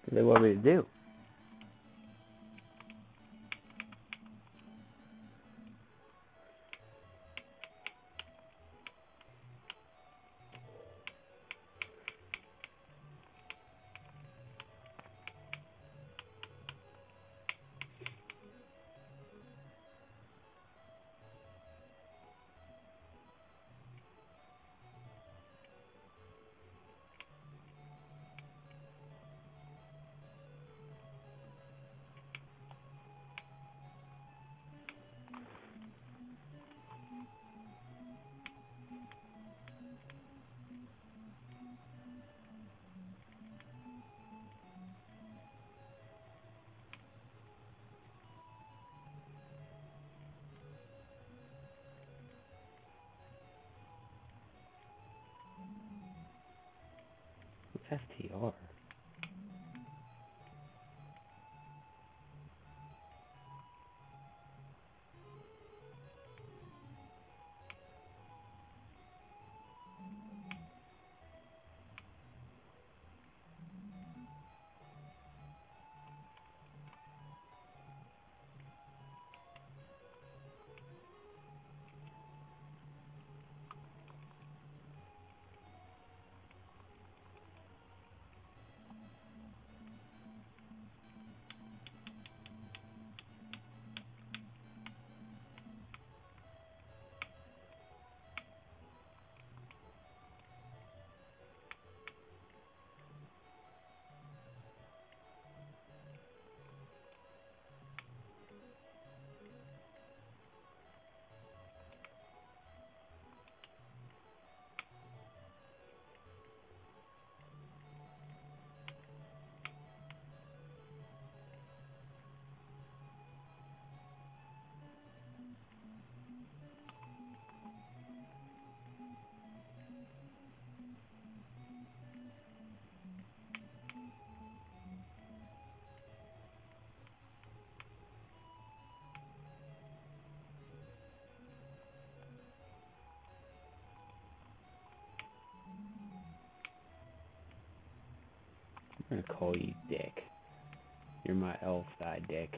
do they want me to do? FTR. I'm gonna call you Dick. You're my elf guy, Dick.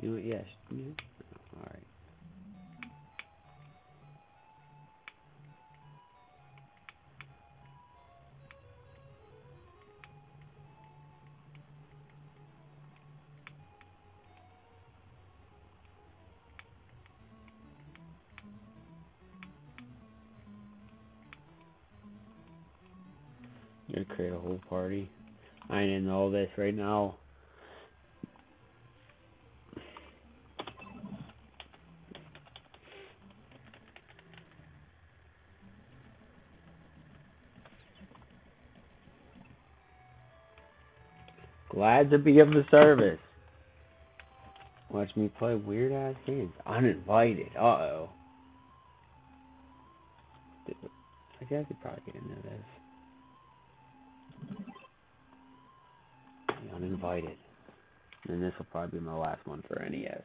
Do it, yes. Oh, all right. You're gonna create a whole party. I ain't in all this right now. Glad to be of the service. Watch me play weird ass games. Uninvited. Uh oh. I guess I could probably get into this. Uninvited. And this will probably be my last one for NES.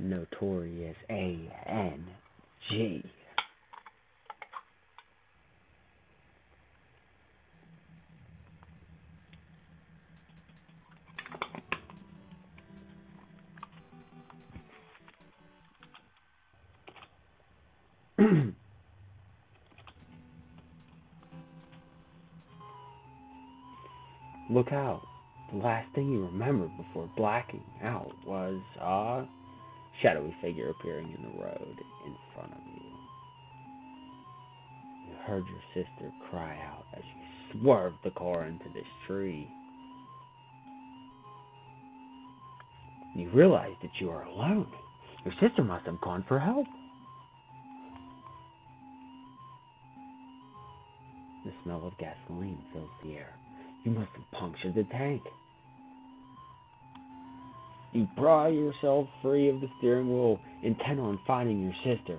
Notorious A.N.G. Look out. The last thing you remember before blacking out was a shadowy figure appearing in the road in front of you. You heard your sister cry out as you swerved the car into this tree. You realized that you are alone. Your sister must have gone for help. The smell of gasoline fills the air. You must have punctured the tank. You pry yourself free of the steering wheel, intent on finding your sister.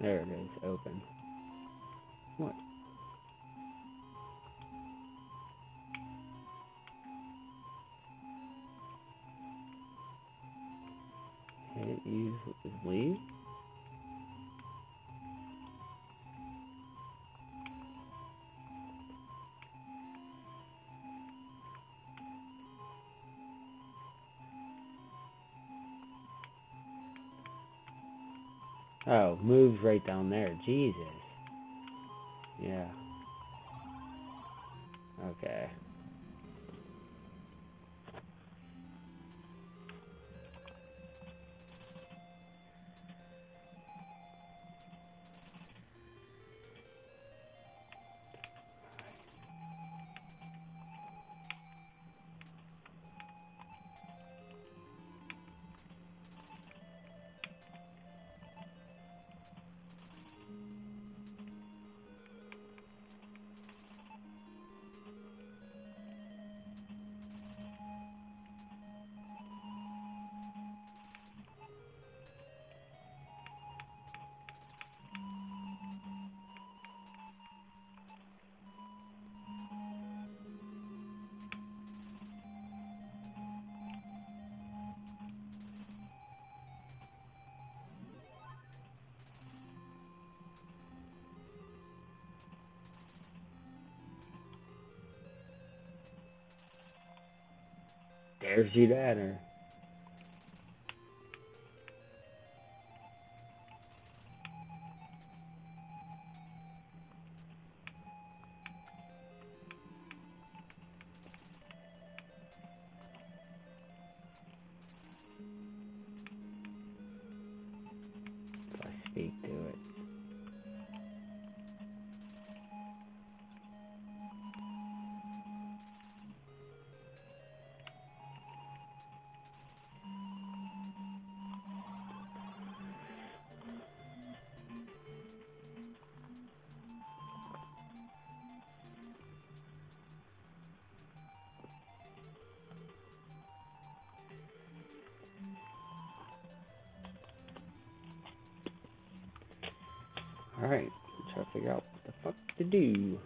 There it is, open. What? Can't use leave? Oh, moves right down there. Jesus. Yeah. Okay. There's you that or if I speak to it. Alright, I'm trying to figure out what the fuck to do.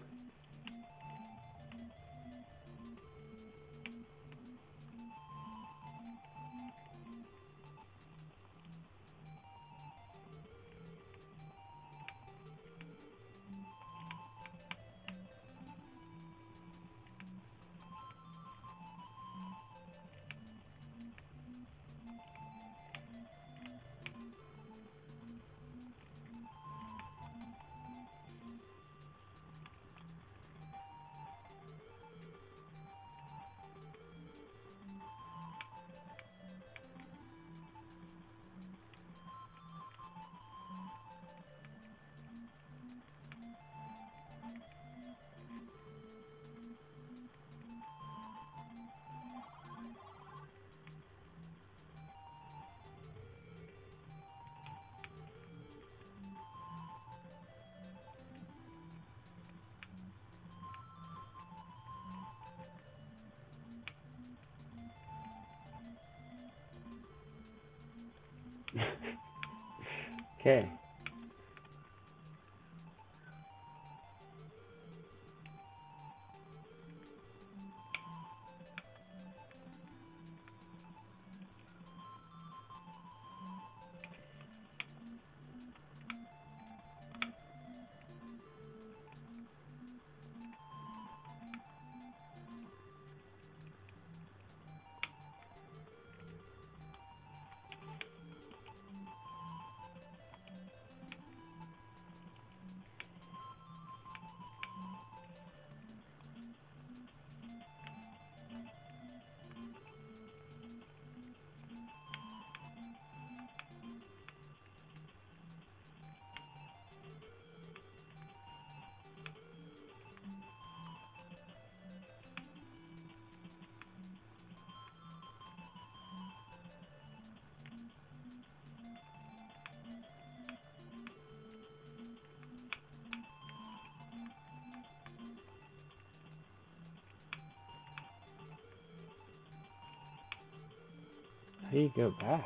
Okay. How do you go back?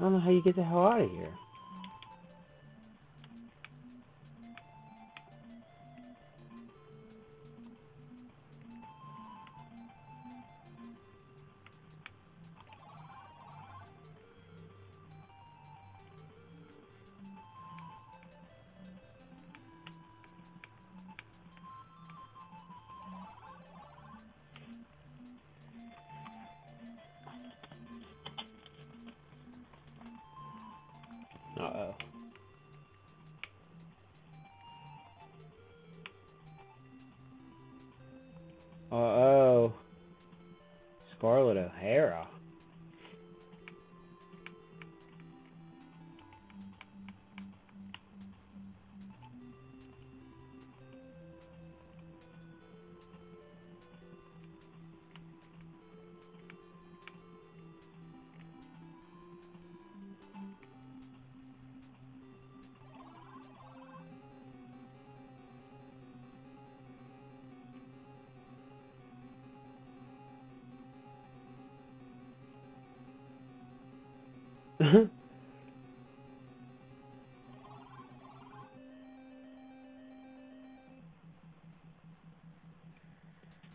I don't know how you get the hell out of here. Uh-oh. Uh-oh. Scarlett O'Hara.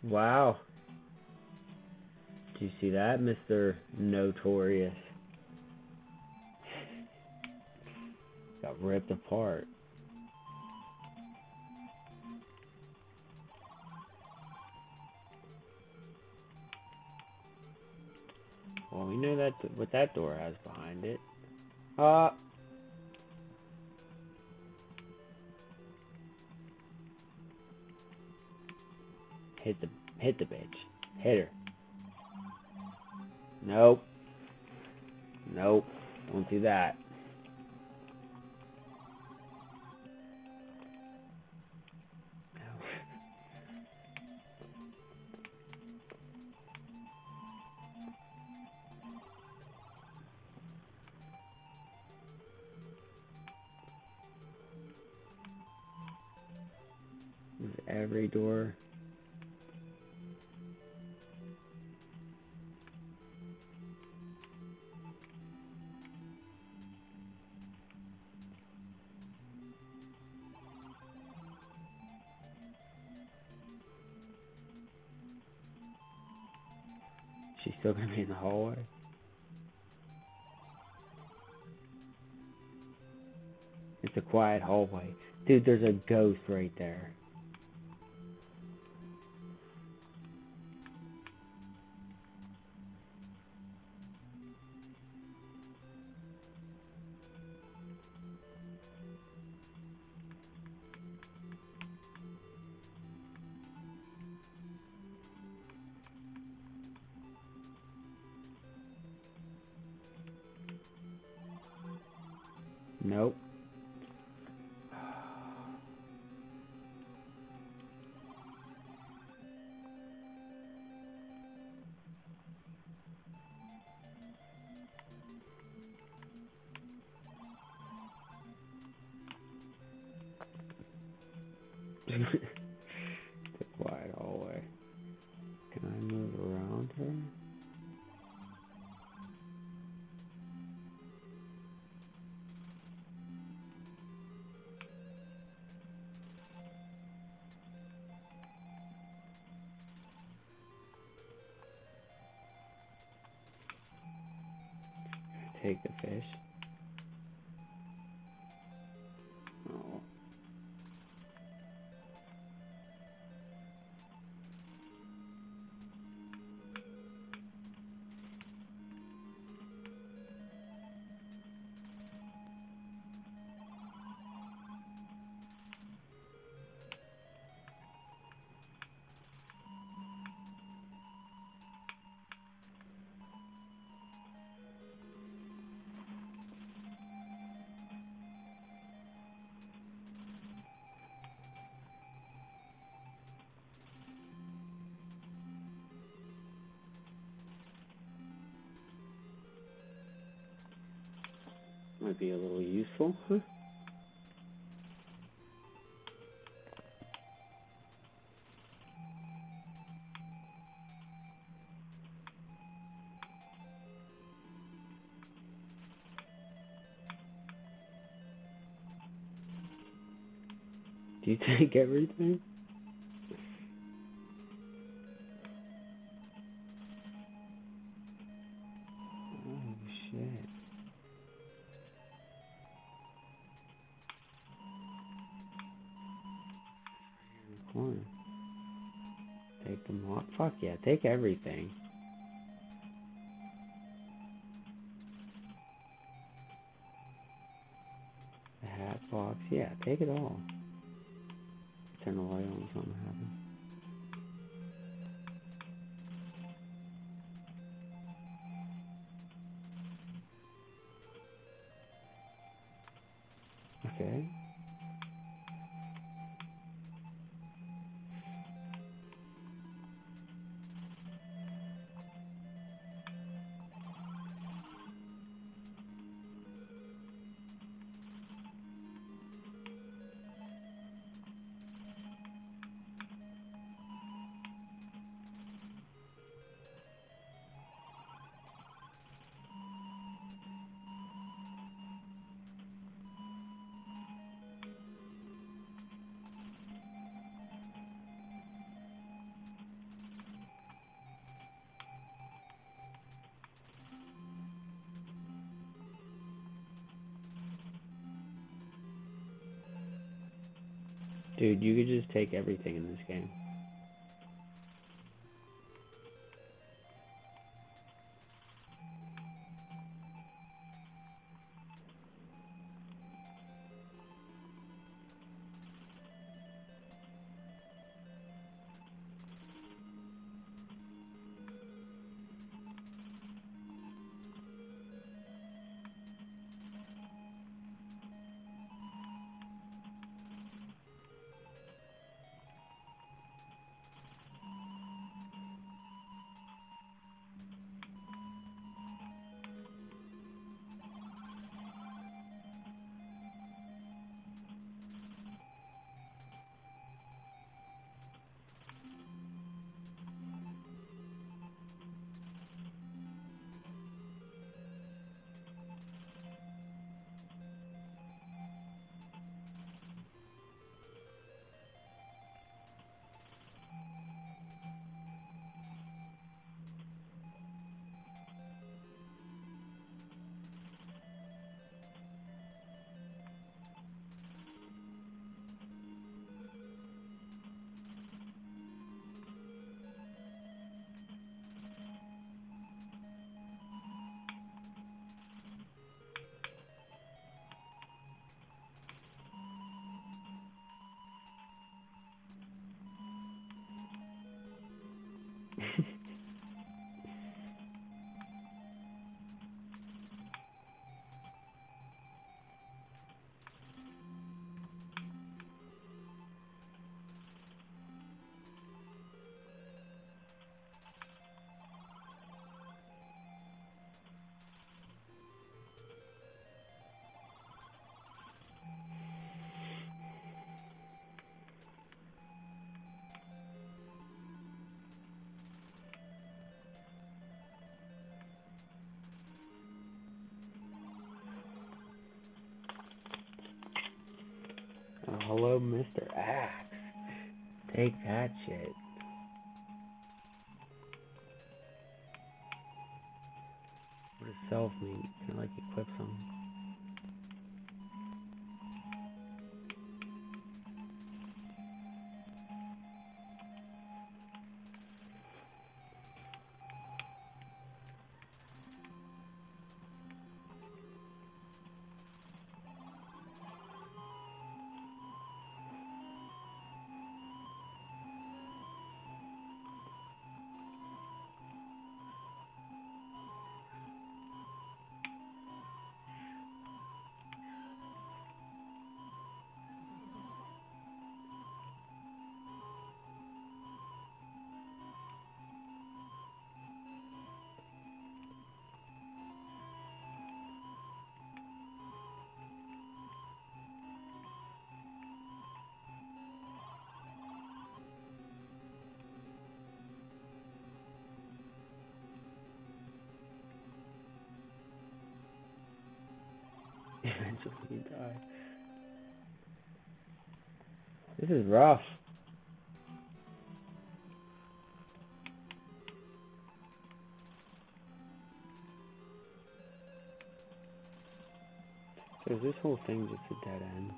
Wow. Do you see that, Mr. Notorious? Got ripped apart. Well, we know that what that door has behind it. Hit the bitch. Hit her. Nope. Nope. Don't do that. Every door. She's still gonna be in the hallway. It's a quiet hallway. Dude, there's a ghost right there. Nope. The quiet hallway. Can I move around her? Take the fish. Oh. Might be a little useful, huh? Do you take everything? Oh shit. Take them all. Fuck yeah, take everything. The hat box, yeah, take it all. Turn the light on, something happened. Okay. Dude, you could just take everything in this game. Hello, Mr. Axe. Take that shit. What does self mean? Can I, like, equip some? This is rough. Because this whole thing's just a dead end.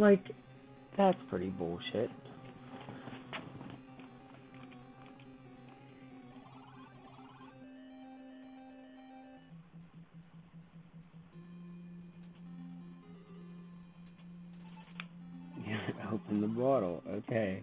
Like, that's pretty bullshit. Open the bottle, okay.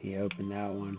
He opened that one.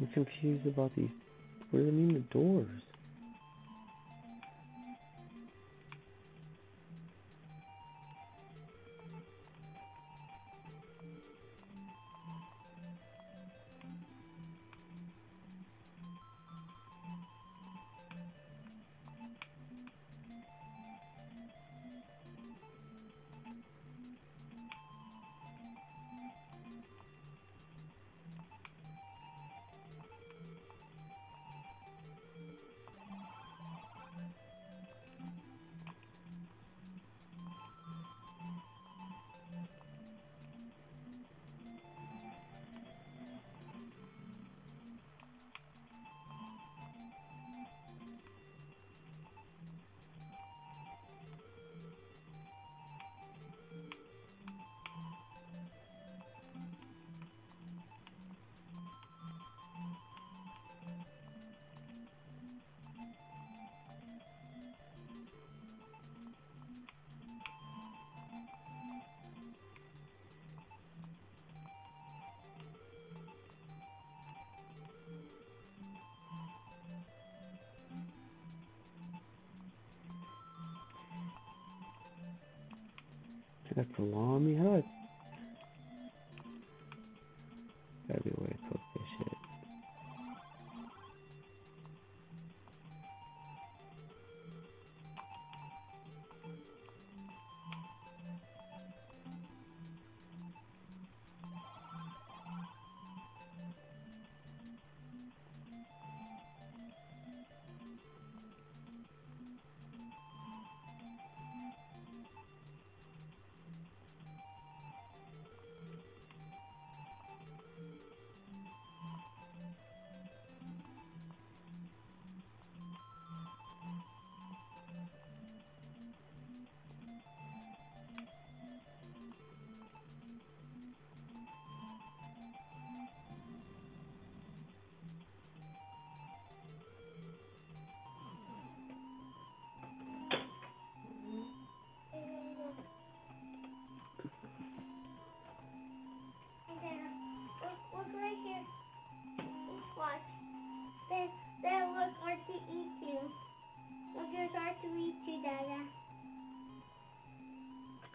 I'm confused about these. What do they mean, the doors? That's a long hut. Gotta be a way to cook this shit.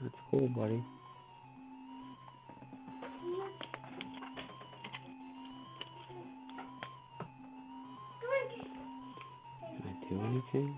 That's cool, buddy. Can I do anything?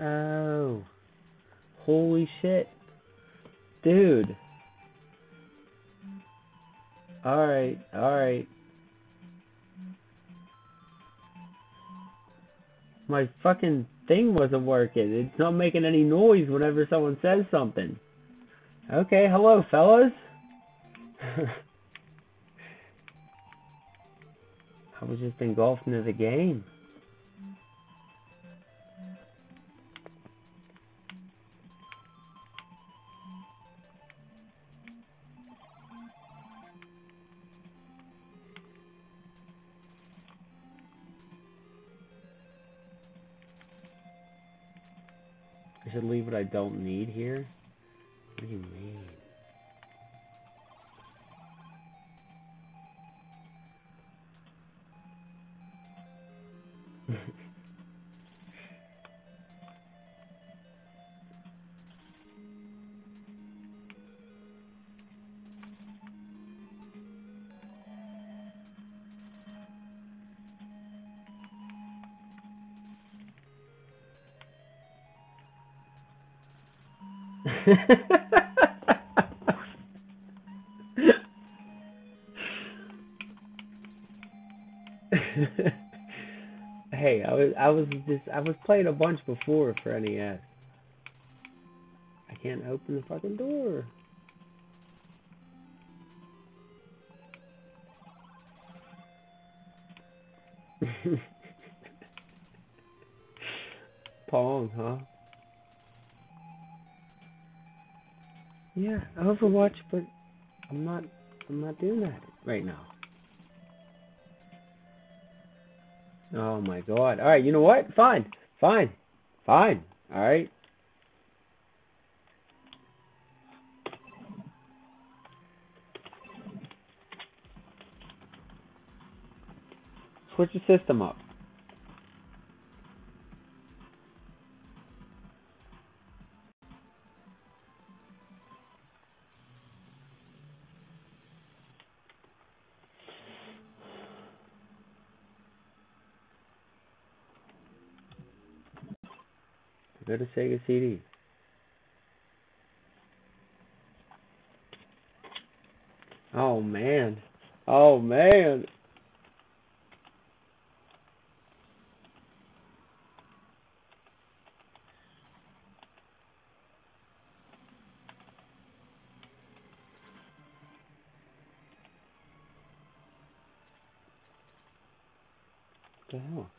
Oh. Holy shit. Dude. Alright, alright. My fucking thing wasn't working. It's not making any noise whenever someone says something. Okay, hello, fellas. I was just engulfed into the game. I should leave what I don't need here. What do you mean? Hey, I was playing a bunch before for NES. I can't open the fucking door. Pong, huh? Yeah, Overwatch, but I'm not doing that right now. Oh my god. Alright, you know what? Fine. Fine. Fine. Alright. Switch the system up. Go to Sega CD. Oh man. Oh man. What the hell?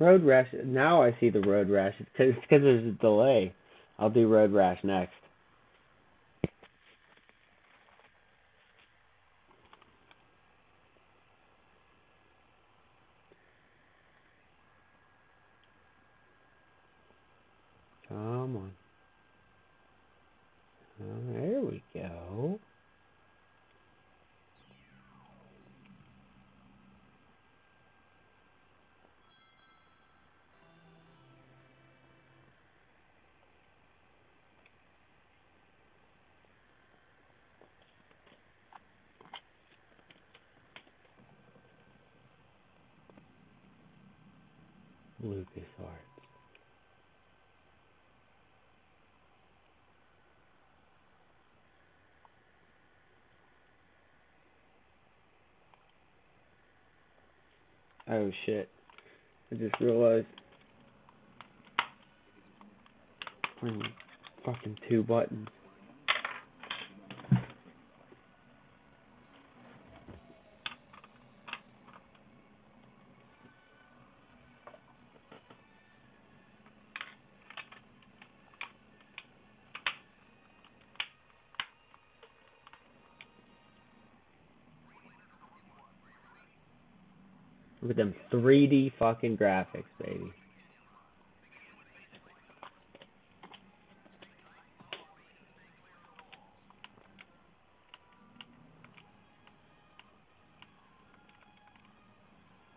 Road Rash, now I see the Road Rash. It's because there's a delay. I'll do Road Rash next. Come on. Oh, there we go. Lucas Arts. Oh shit. I just realized I'm fucking two buttons. Look at them 3D fucking graphics, baby.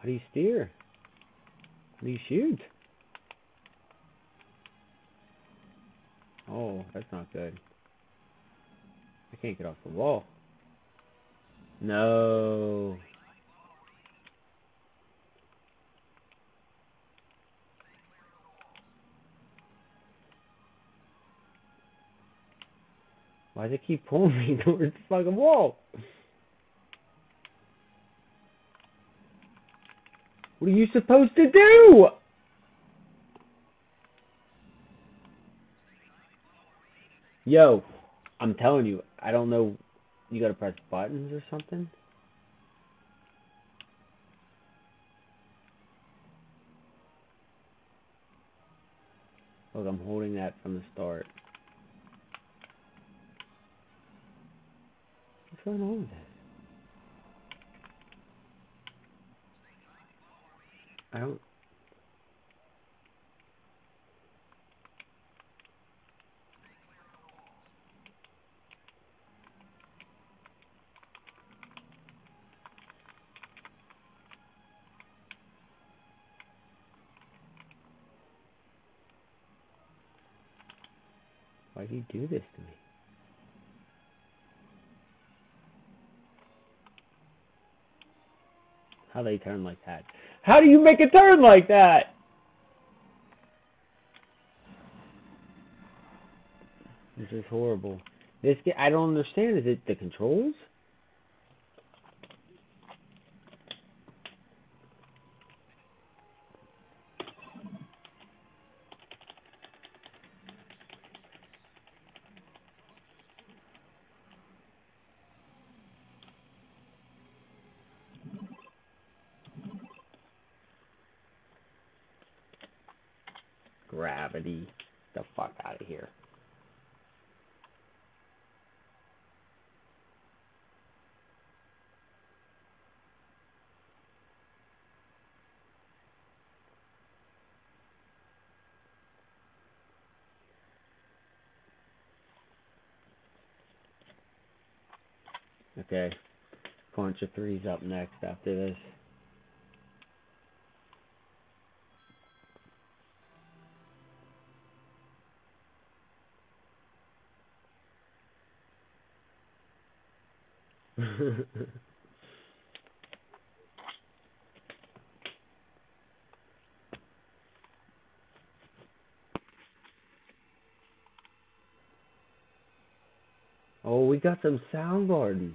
Please steer. Please shoot. Oh, that's not good. I can't get off the wall. No. Why does it keep pulling me towards the fucking wall? What are you supposed to do? Yo, I'm telling you, I don't know. You gotta press buttons or something? Look, I'm holding that from the start. What's going on with that? I don't... Why do you do this to me? How do they turn like that? How do you make a turn like that? This is horrible. This game, I don't understand. Is it the controls? Gravity. The fuck out of here. Okay. Punch of threes up next after this. Oh, we got some Soundgarden.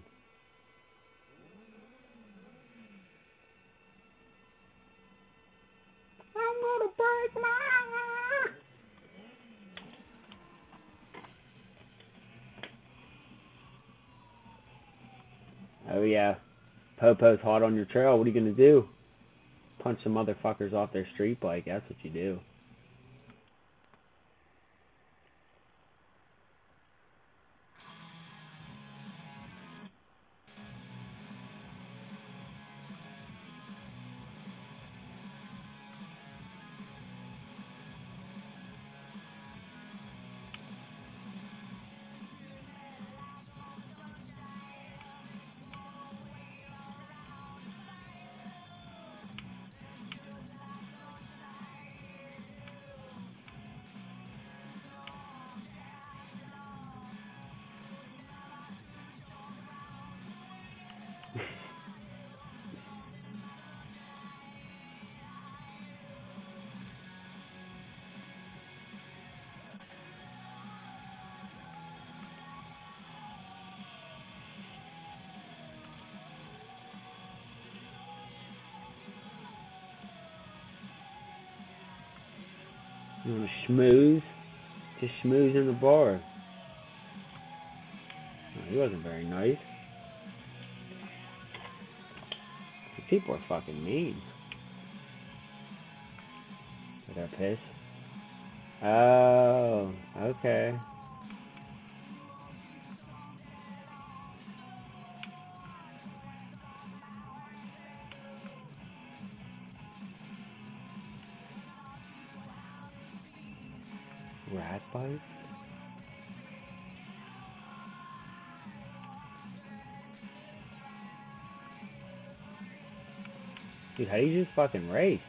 Oh yeah, Popo's hot on your trail. What are you gonna do? Punch some motherfuckers off their street bike? That's what you do. You want to schmooze? Just schmooze in the bar. Oh, he wasn't very nice. The people are fucking mean. Did I piss? Oh, okay. Rat bites? Dude, how do you just fucking race?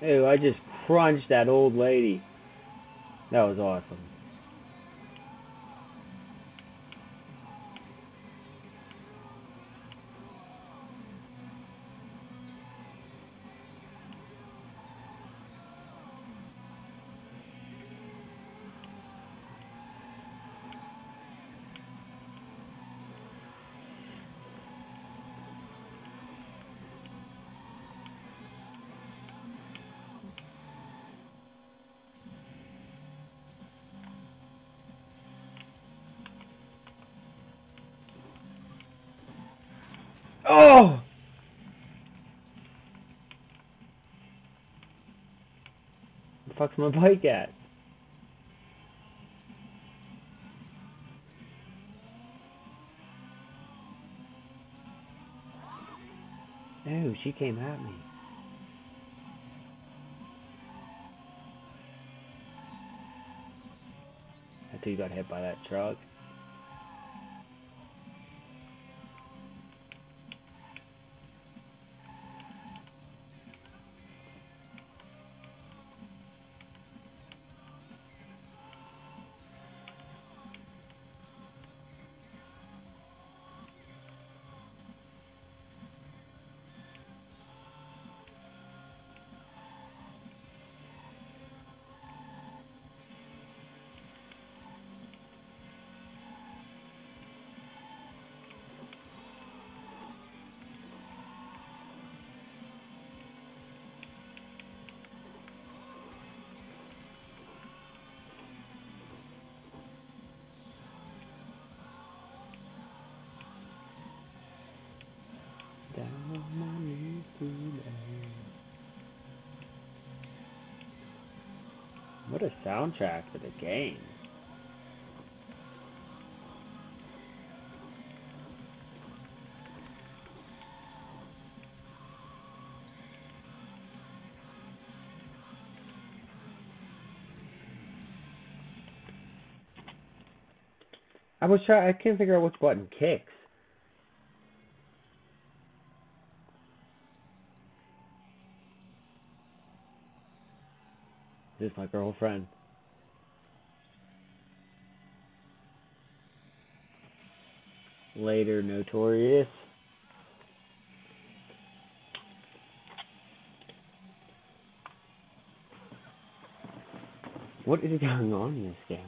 Ew, I just crunched that old lady. That was awesome. Fuck's my bike at? Oh, she came at me. I think you got hit by that truck. What a soundtrack for the game. I can't figure out which button kicks. This is my girlfriend. Later, Notorious. What is going on in this game?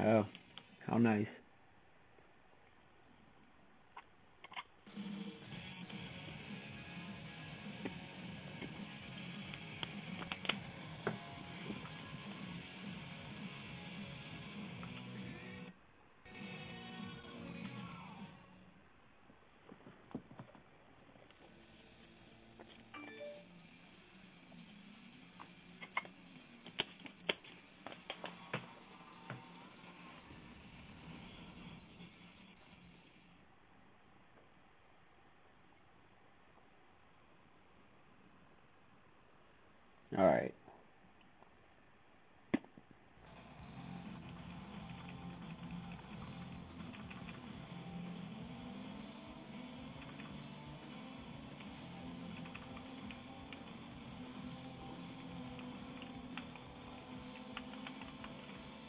Oh, how nice. All right.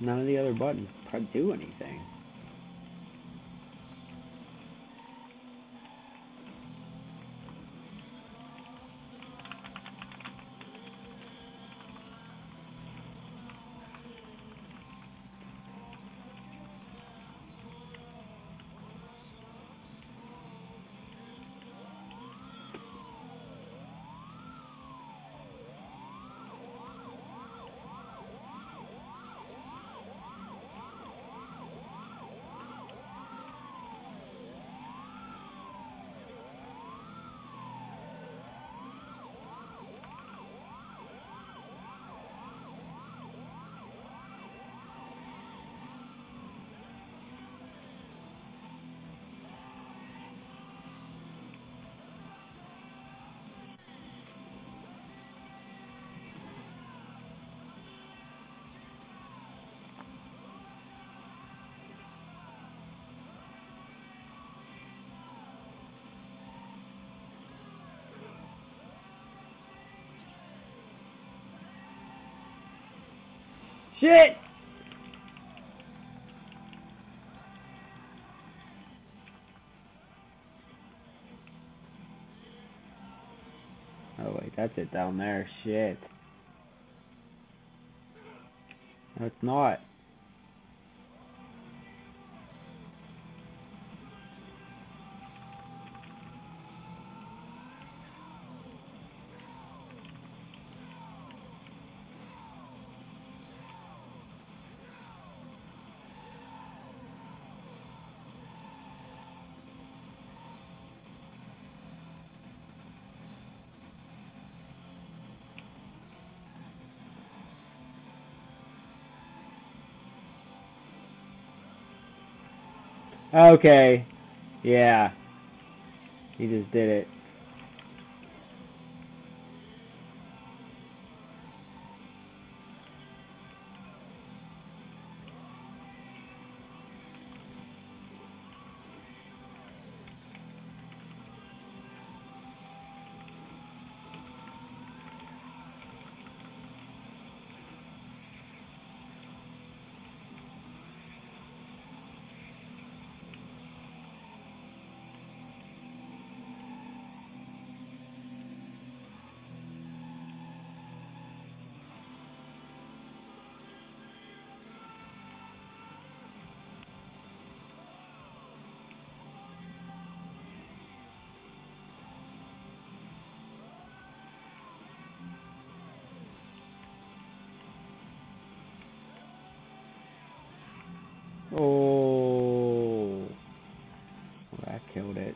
None of the other buttons do anything. Shit! Oh wait, that's it down there, shit. No, it's not. Okay, yeah, he just did it. Oh, I killed it.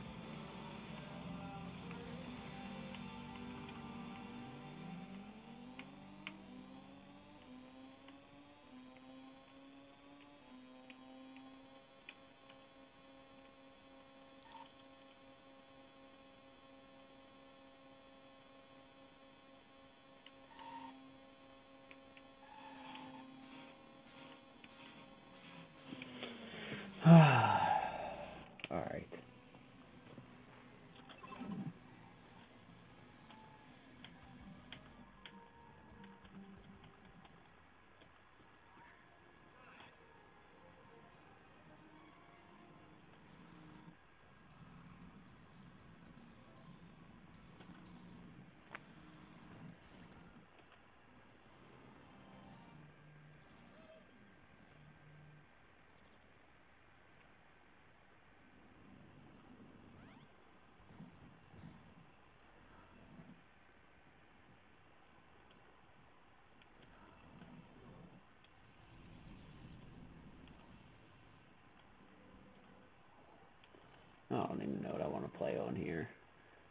I don't even know what I want to play on here.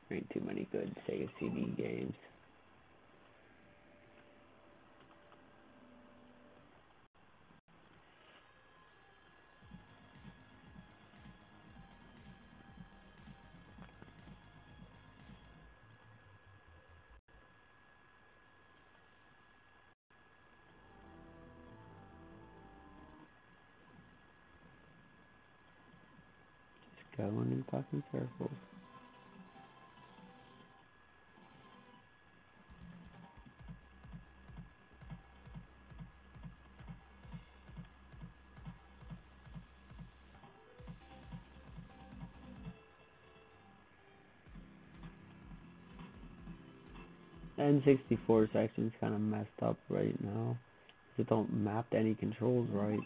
There ain't too many good Sega CD games. Gotta be fucking careful. N64 section's kind of messed up right now. They don't map any controls right.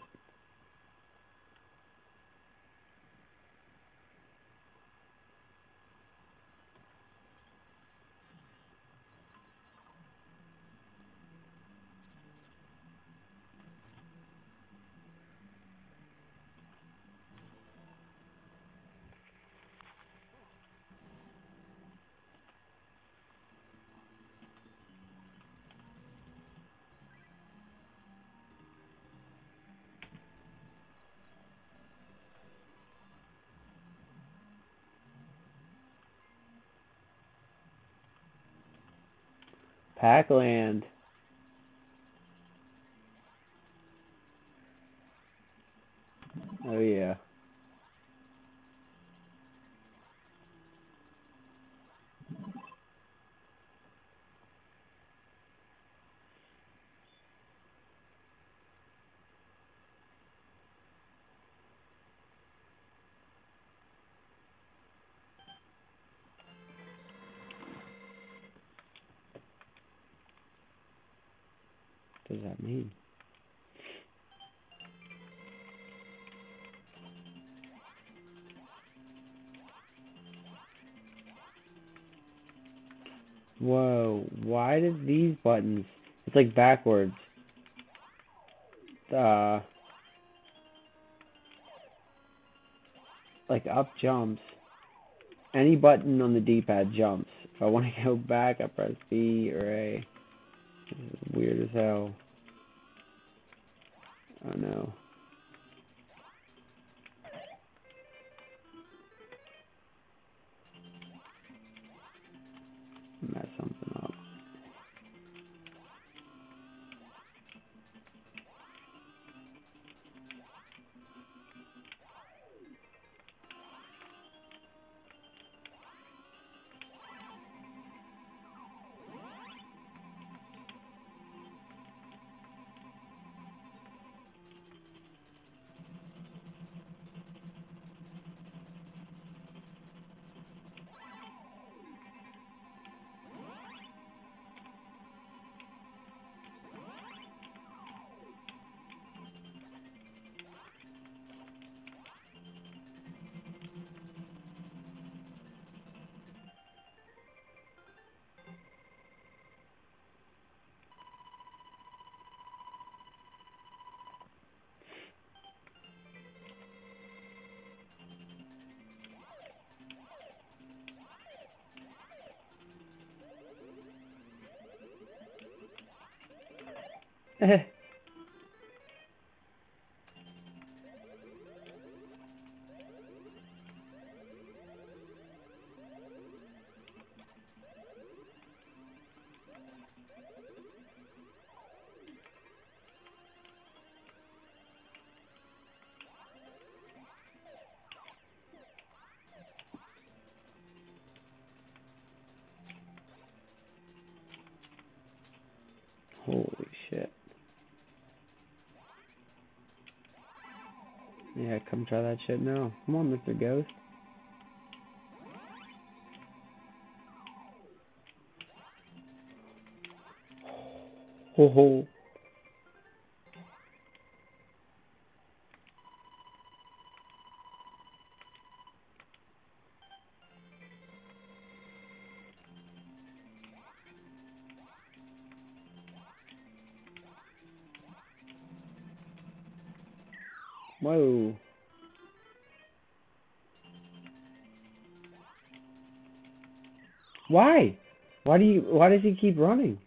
Pac-Land. Oh yeah. What does that mean? Whoa, why did these buttons? It's like backwards. Like up jumps. Any button on the D-pad jumps. If I want to go back, I press B or A. Weird as hell. I know. Mess something up. Holy shit. Yeah, come try that shit now. Come on, Mr. Ghost. Ho ho. Whoa. Why? Why does he keep running?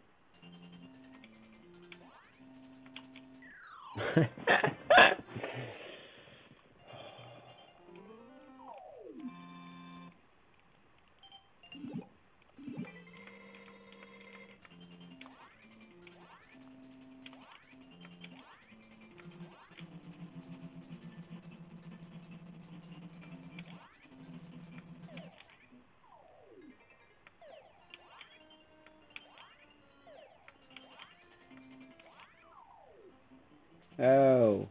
Oh.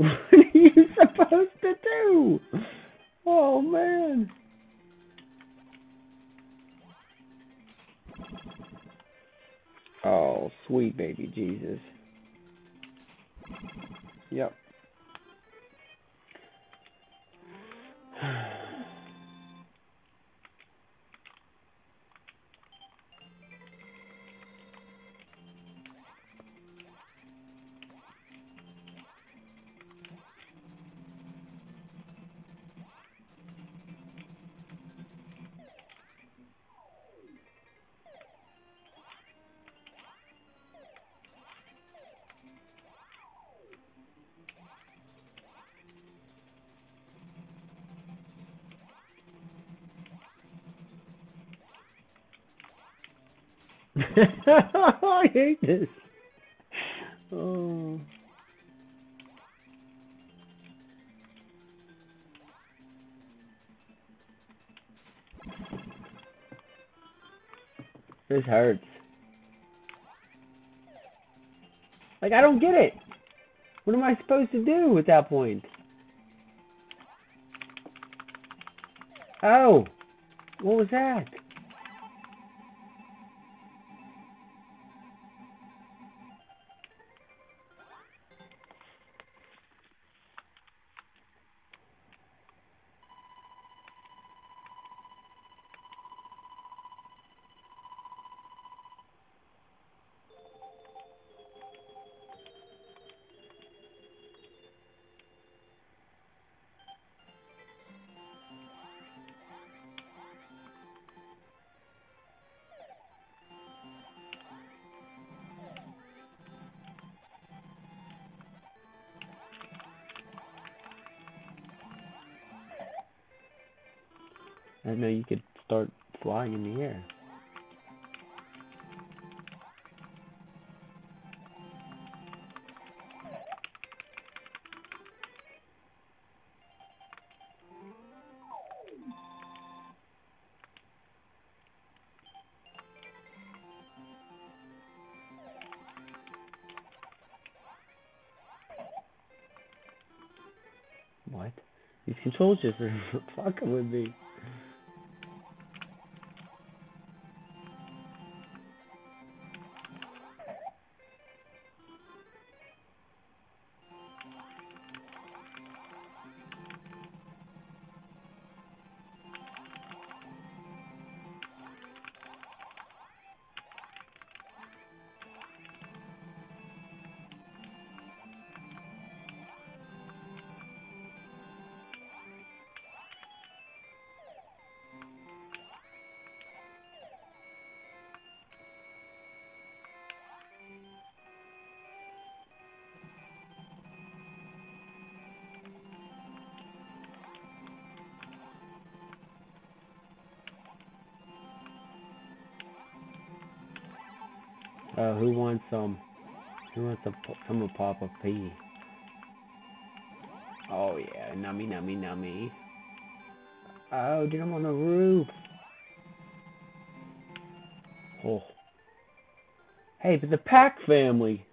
What are you supposed to do? Oh, man. Oh, sweet baby Jesus. Yep. I hate this. Oh. This hurts. Like, I don't get it. What am I supposed to do at that point? Oh. What was that? I know you could start flying in the air. What? These controls just are fucking with me. Who wants some? Who wants someone pop a pee? Oh yeah, nummy, nummy, nummy. Oh, dude, I'm on the roof. Oh. Hey, but the Pac family.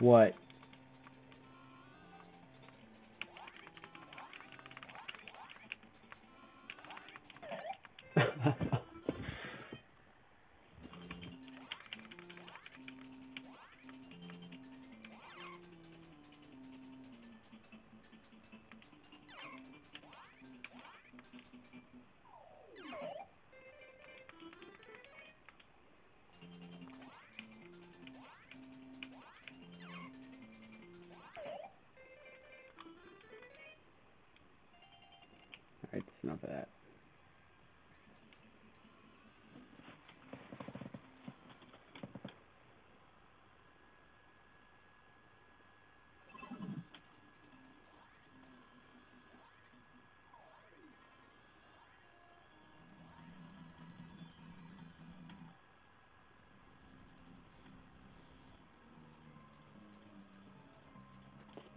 What?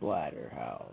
Splatterhouse.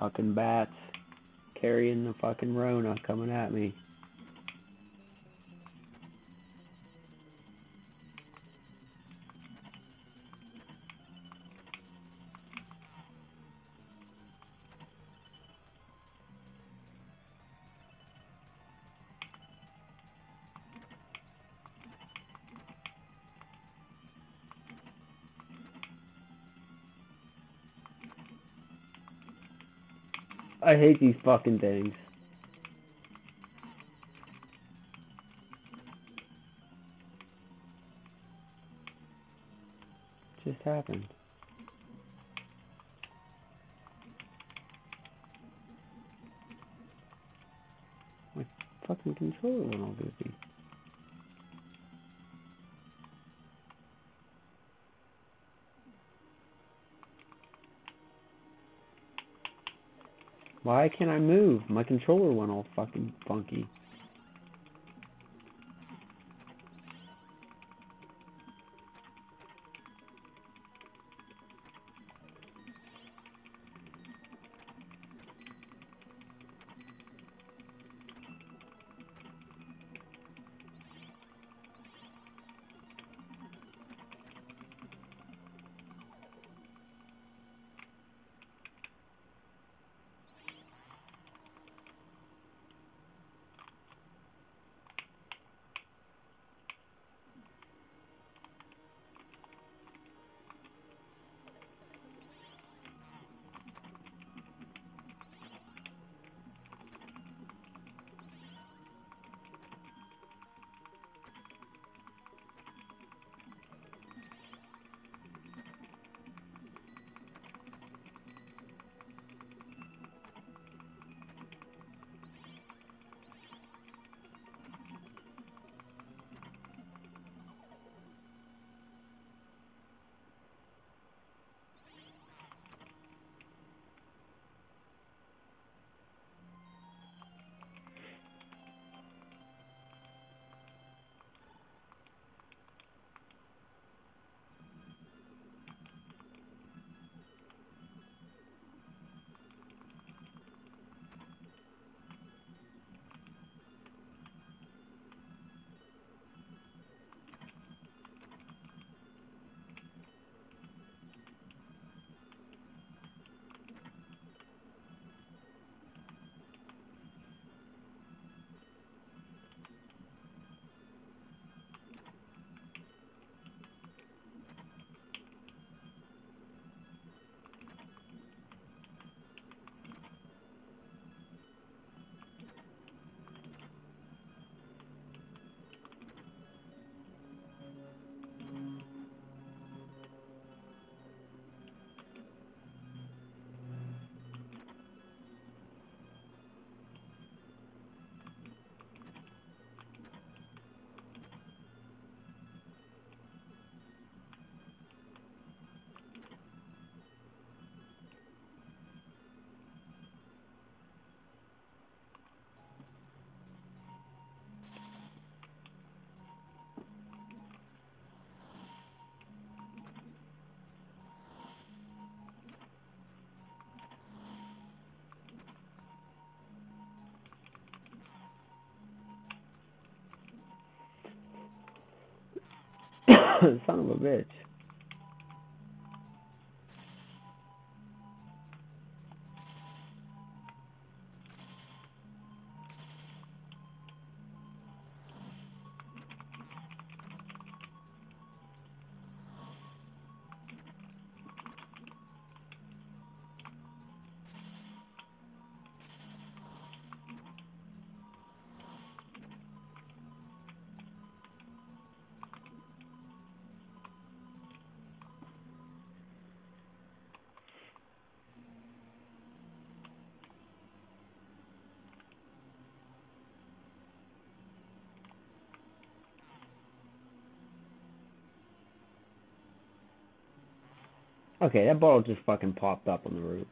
Fucking bats carrying the fucking Rona coming at me. I hate these fucking things. Just happened. My fucking controller went all goofy. Why can't I move? My controller went all fucking funky. Son of a bitch. Okay, that bottle just fucking popped up on the roof.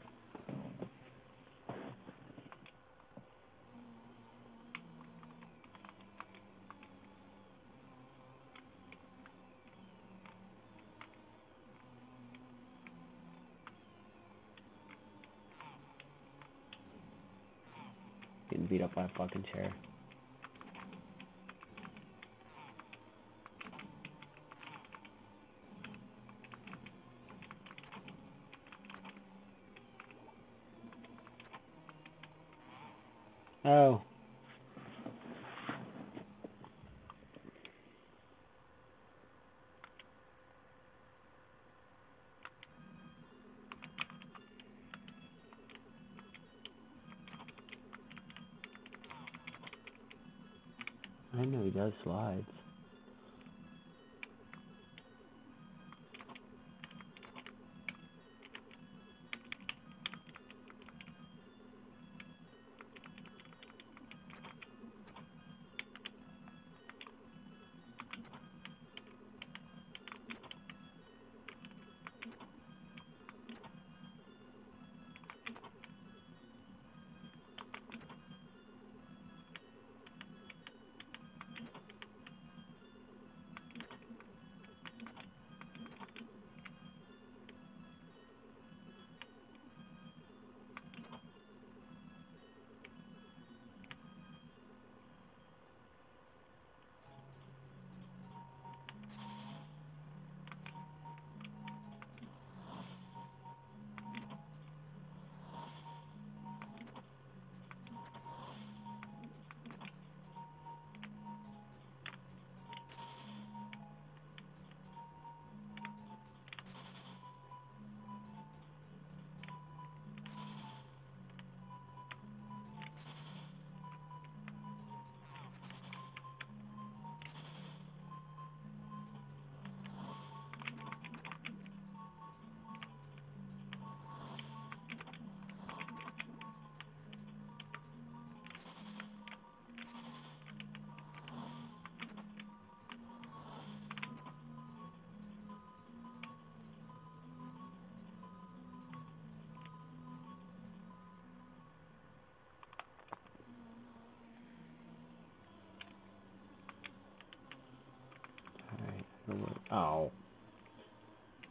Getting beat up by a fucking chair. Oh. I know he does slides. Oh,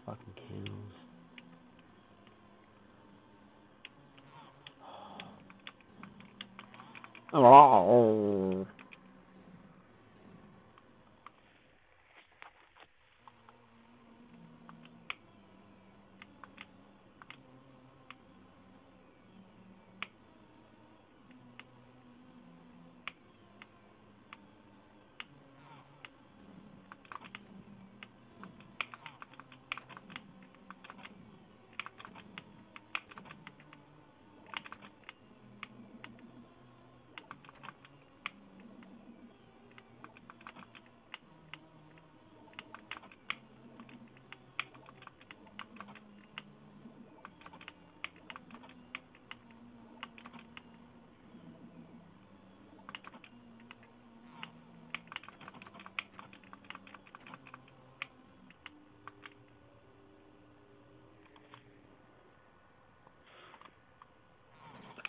fucking kills. Oh.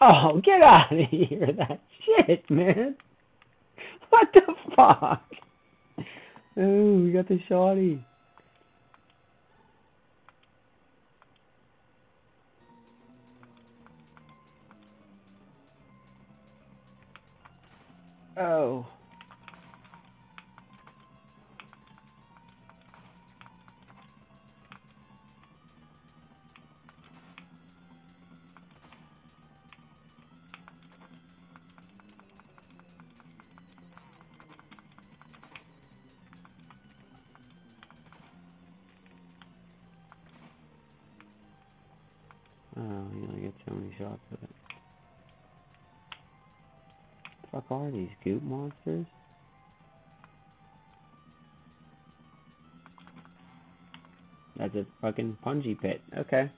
Oh, get out of here, that shit, man. What the fuck? Oh, we got the shawty. Oh. you only get so many shots at it. What the fuck are these goop monsters? That's a fucking punji pit. Okay.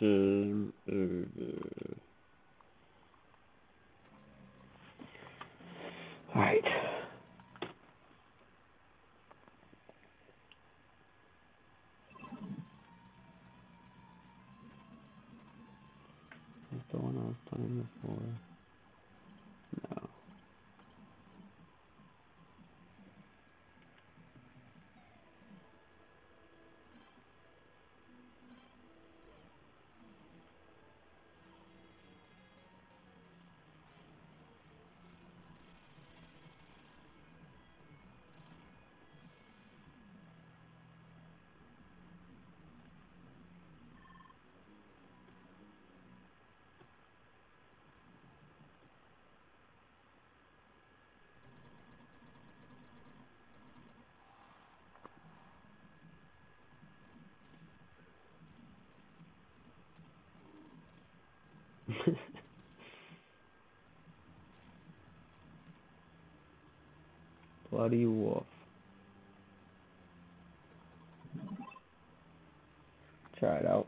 Game over. Alright. Is the one I was playing before? No. Bloody wolf. Try it out.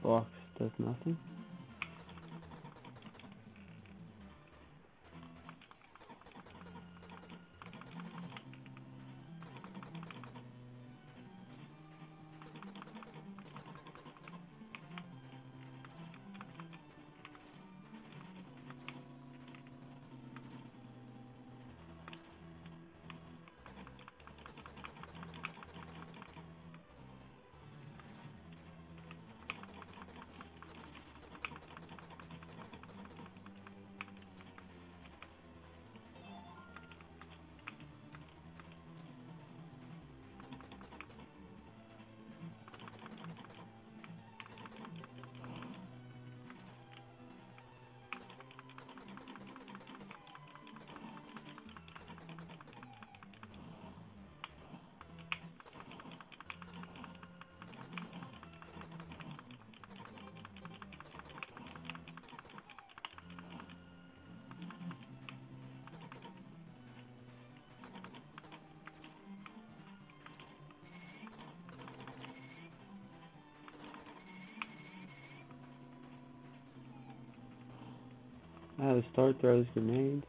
Box does nothing. The star throws grenades.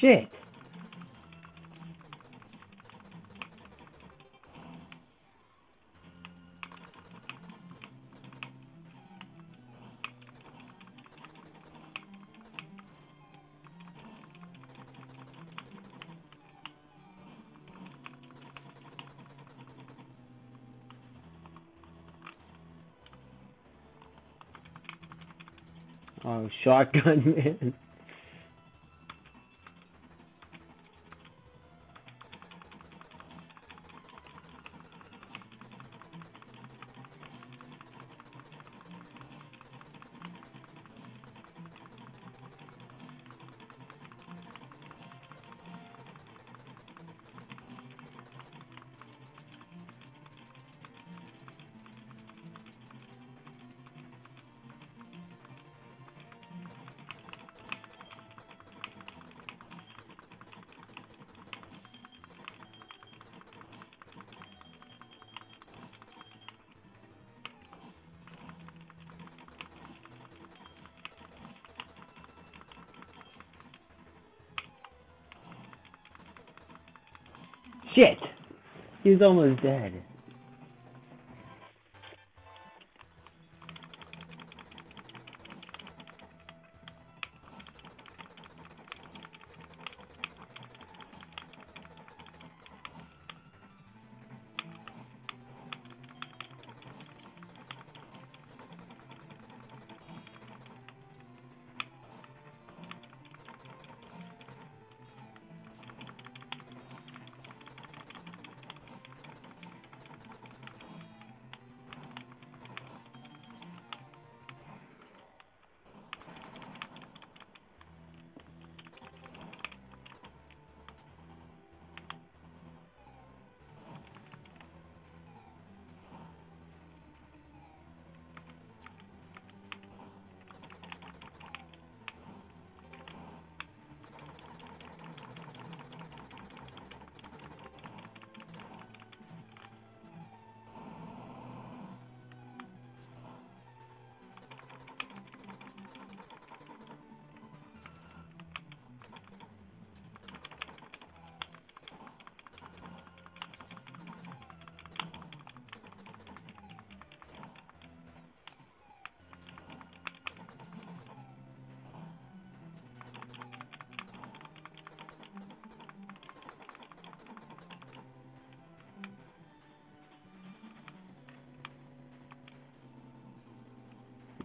Shit. Oh, shotgun man. Shit! He's almost dead.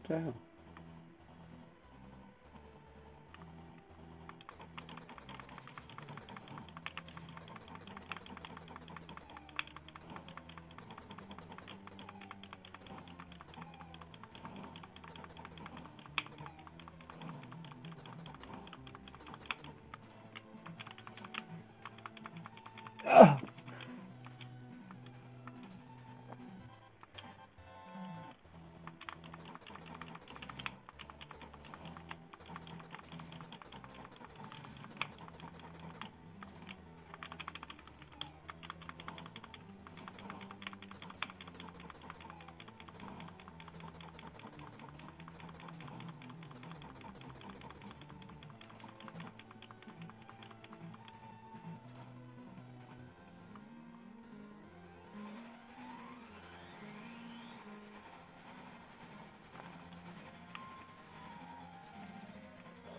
the hell?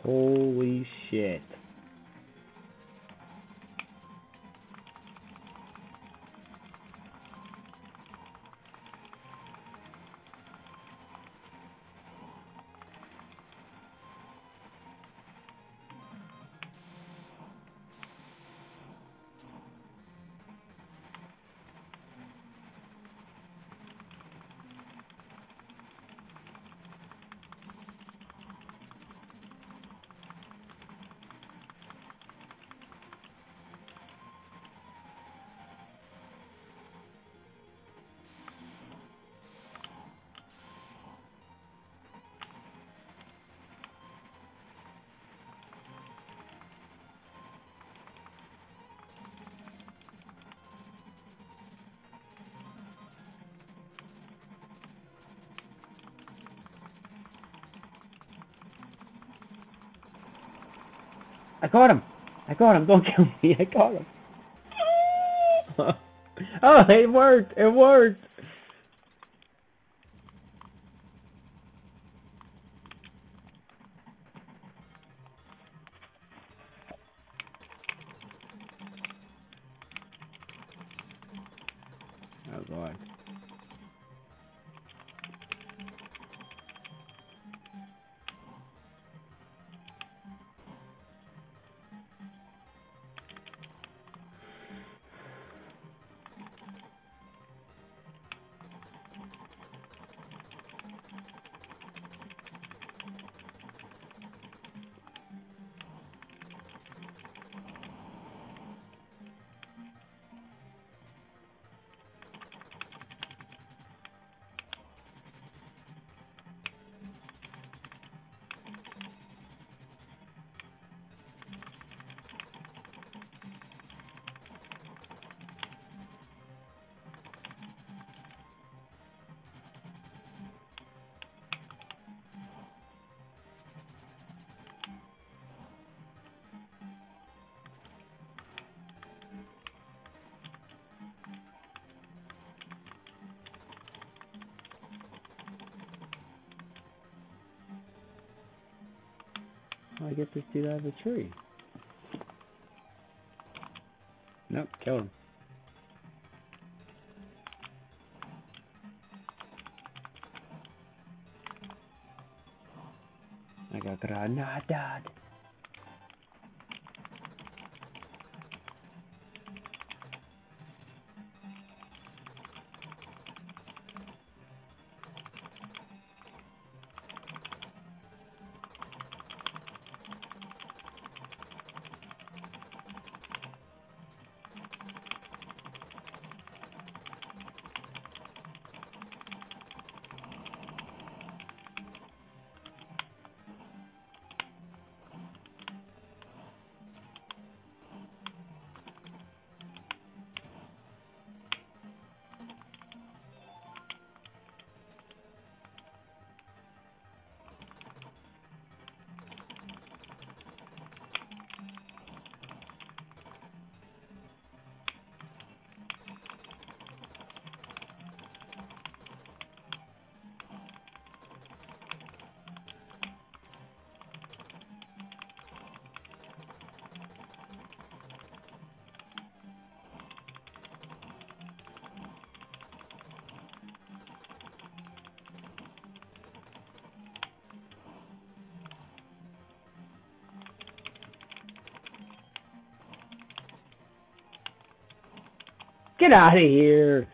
Holy shit. I caught him! I caught him! Don't kill me! I caught him! Oh, it worked! It worked! I get this dude out of the tree. Nope, kill him. I got granada. Get out of here.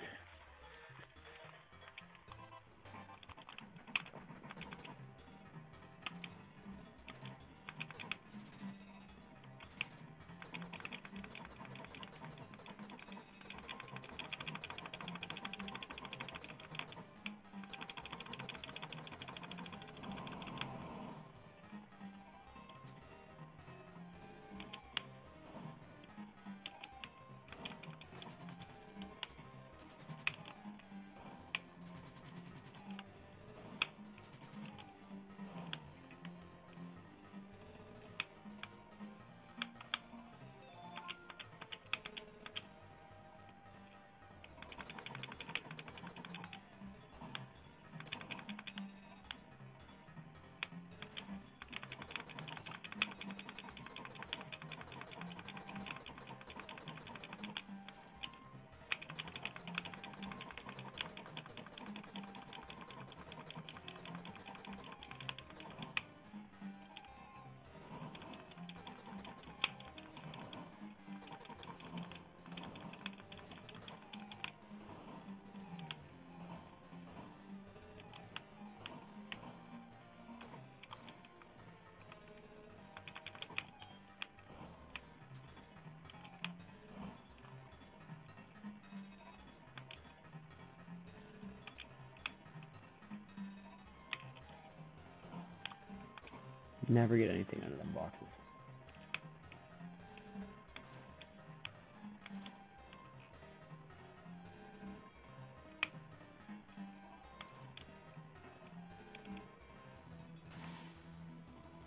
Never get anything out of them boxes.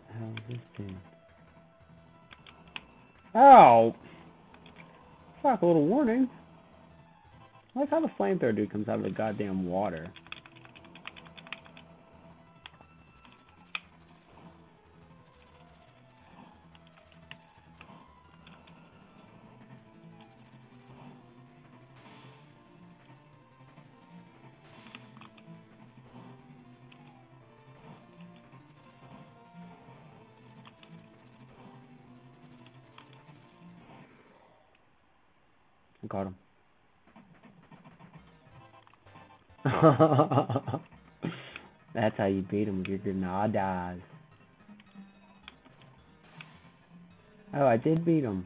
How is this thing? Oh! Fuck, a little warning. I like how the flamethrower dude comes out of the goddamn water. Caught him. That's how you beat him with your granadas. Oh, I did beat him.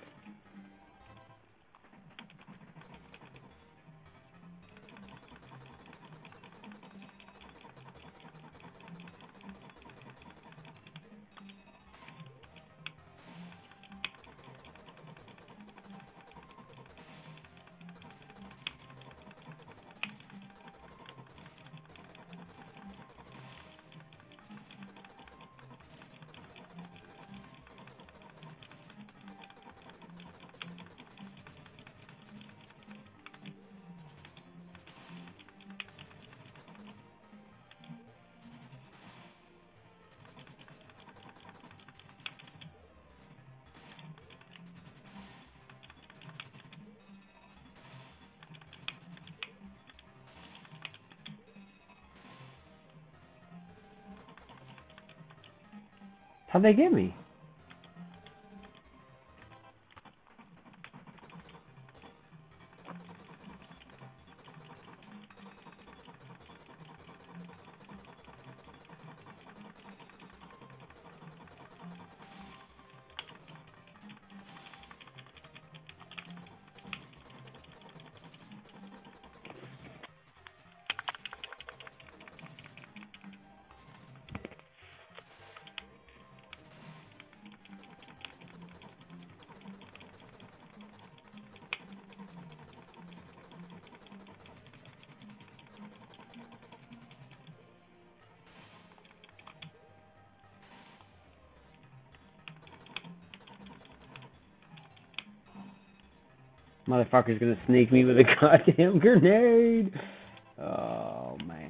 How'd they get me? Motherfucker's gonna sneak me with a goddamn grenade. Oh, man.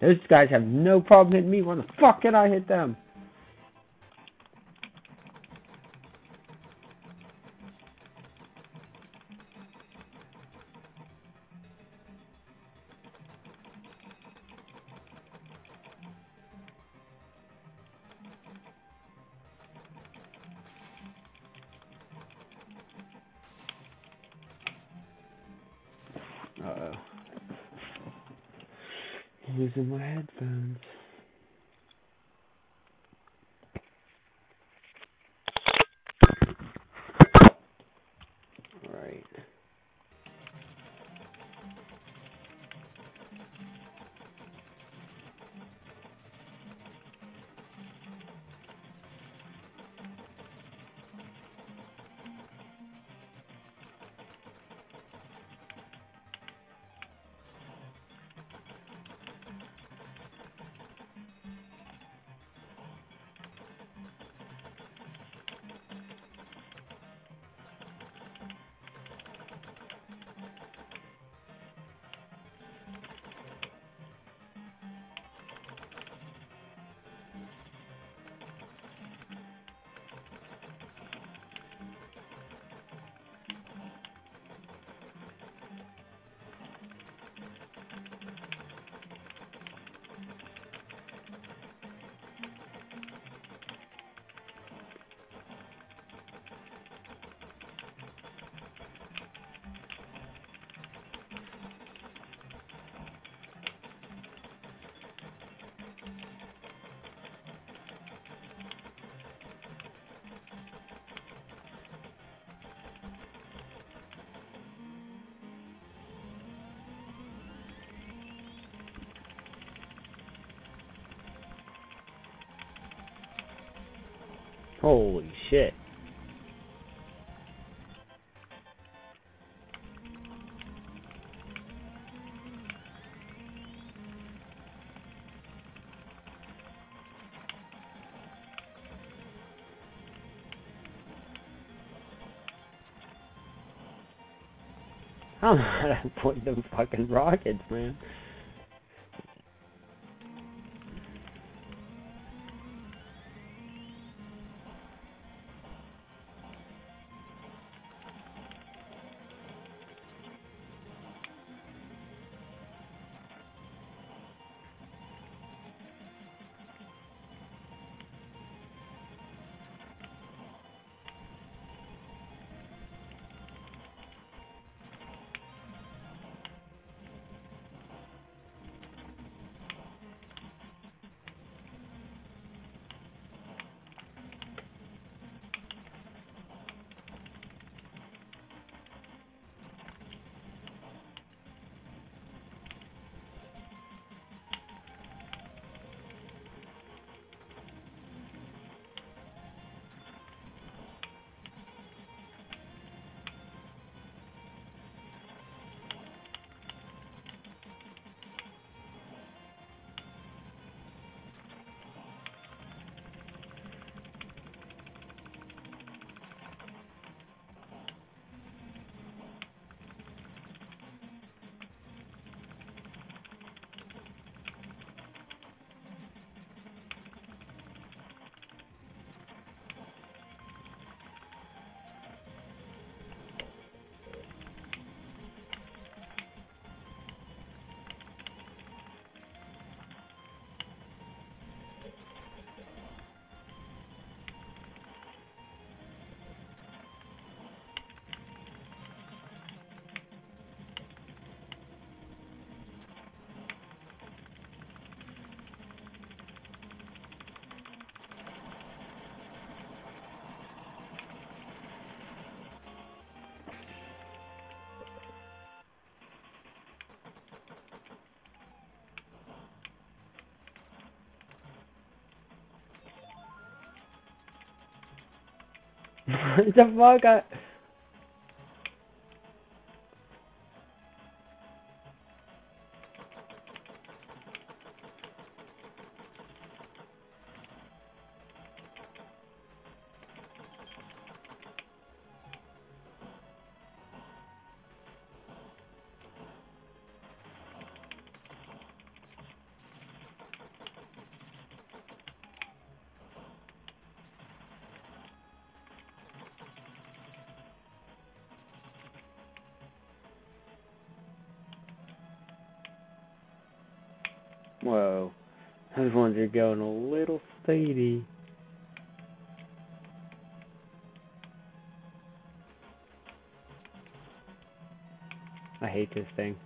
Those guys have no problem hitting me. Why the fuck did I hit them? Using my headphones. All right. Holy shit. I'm not putting them fucking rockets, man. What the fuck? Whoa, those ones are going a little speedy. I hate this thing.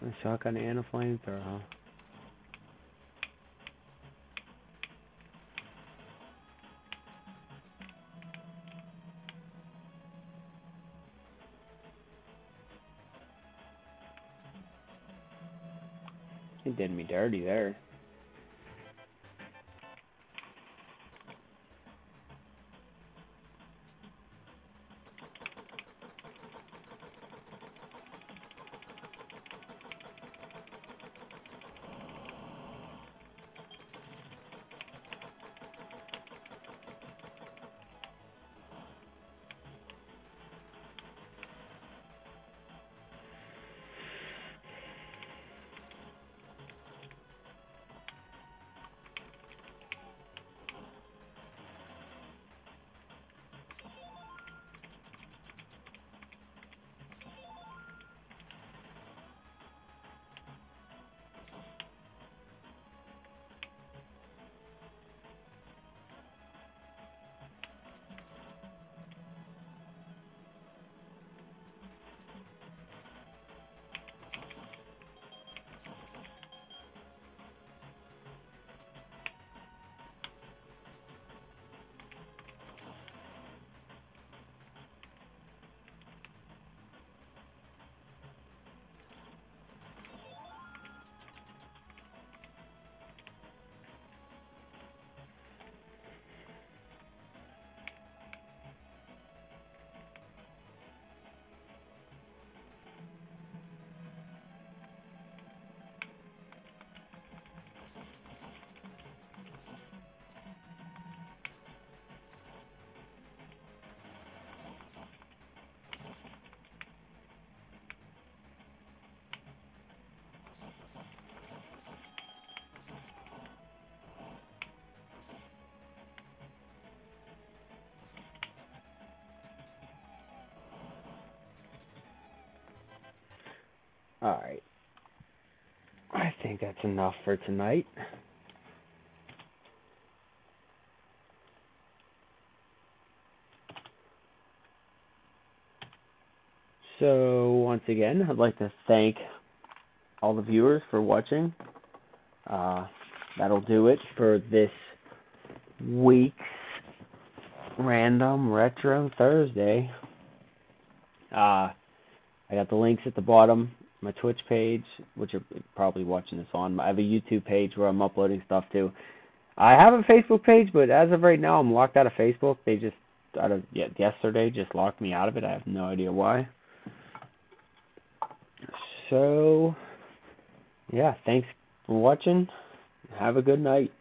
A shotgun and a flamethrower, huh? It did me dirty there. Alright, I think that's enough for tonight. So, once again, I'd like to thank all the viewers for watching. That'll do it for this week's Random Retro Thursday. I got the links at the bottom. My Twitch page, which you're probably watching this on. I have a YouTube page where I'm uploading stuff to. I have a Facebook page, but as of right now, I'm locked out of Facebook. They just, yesterday just locked me out of it. I have no idea why. So, yeah, thanks for watching. Have a good night.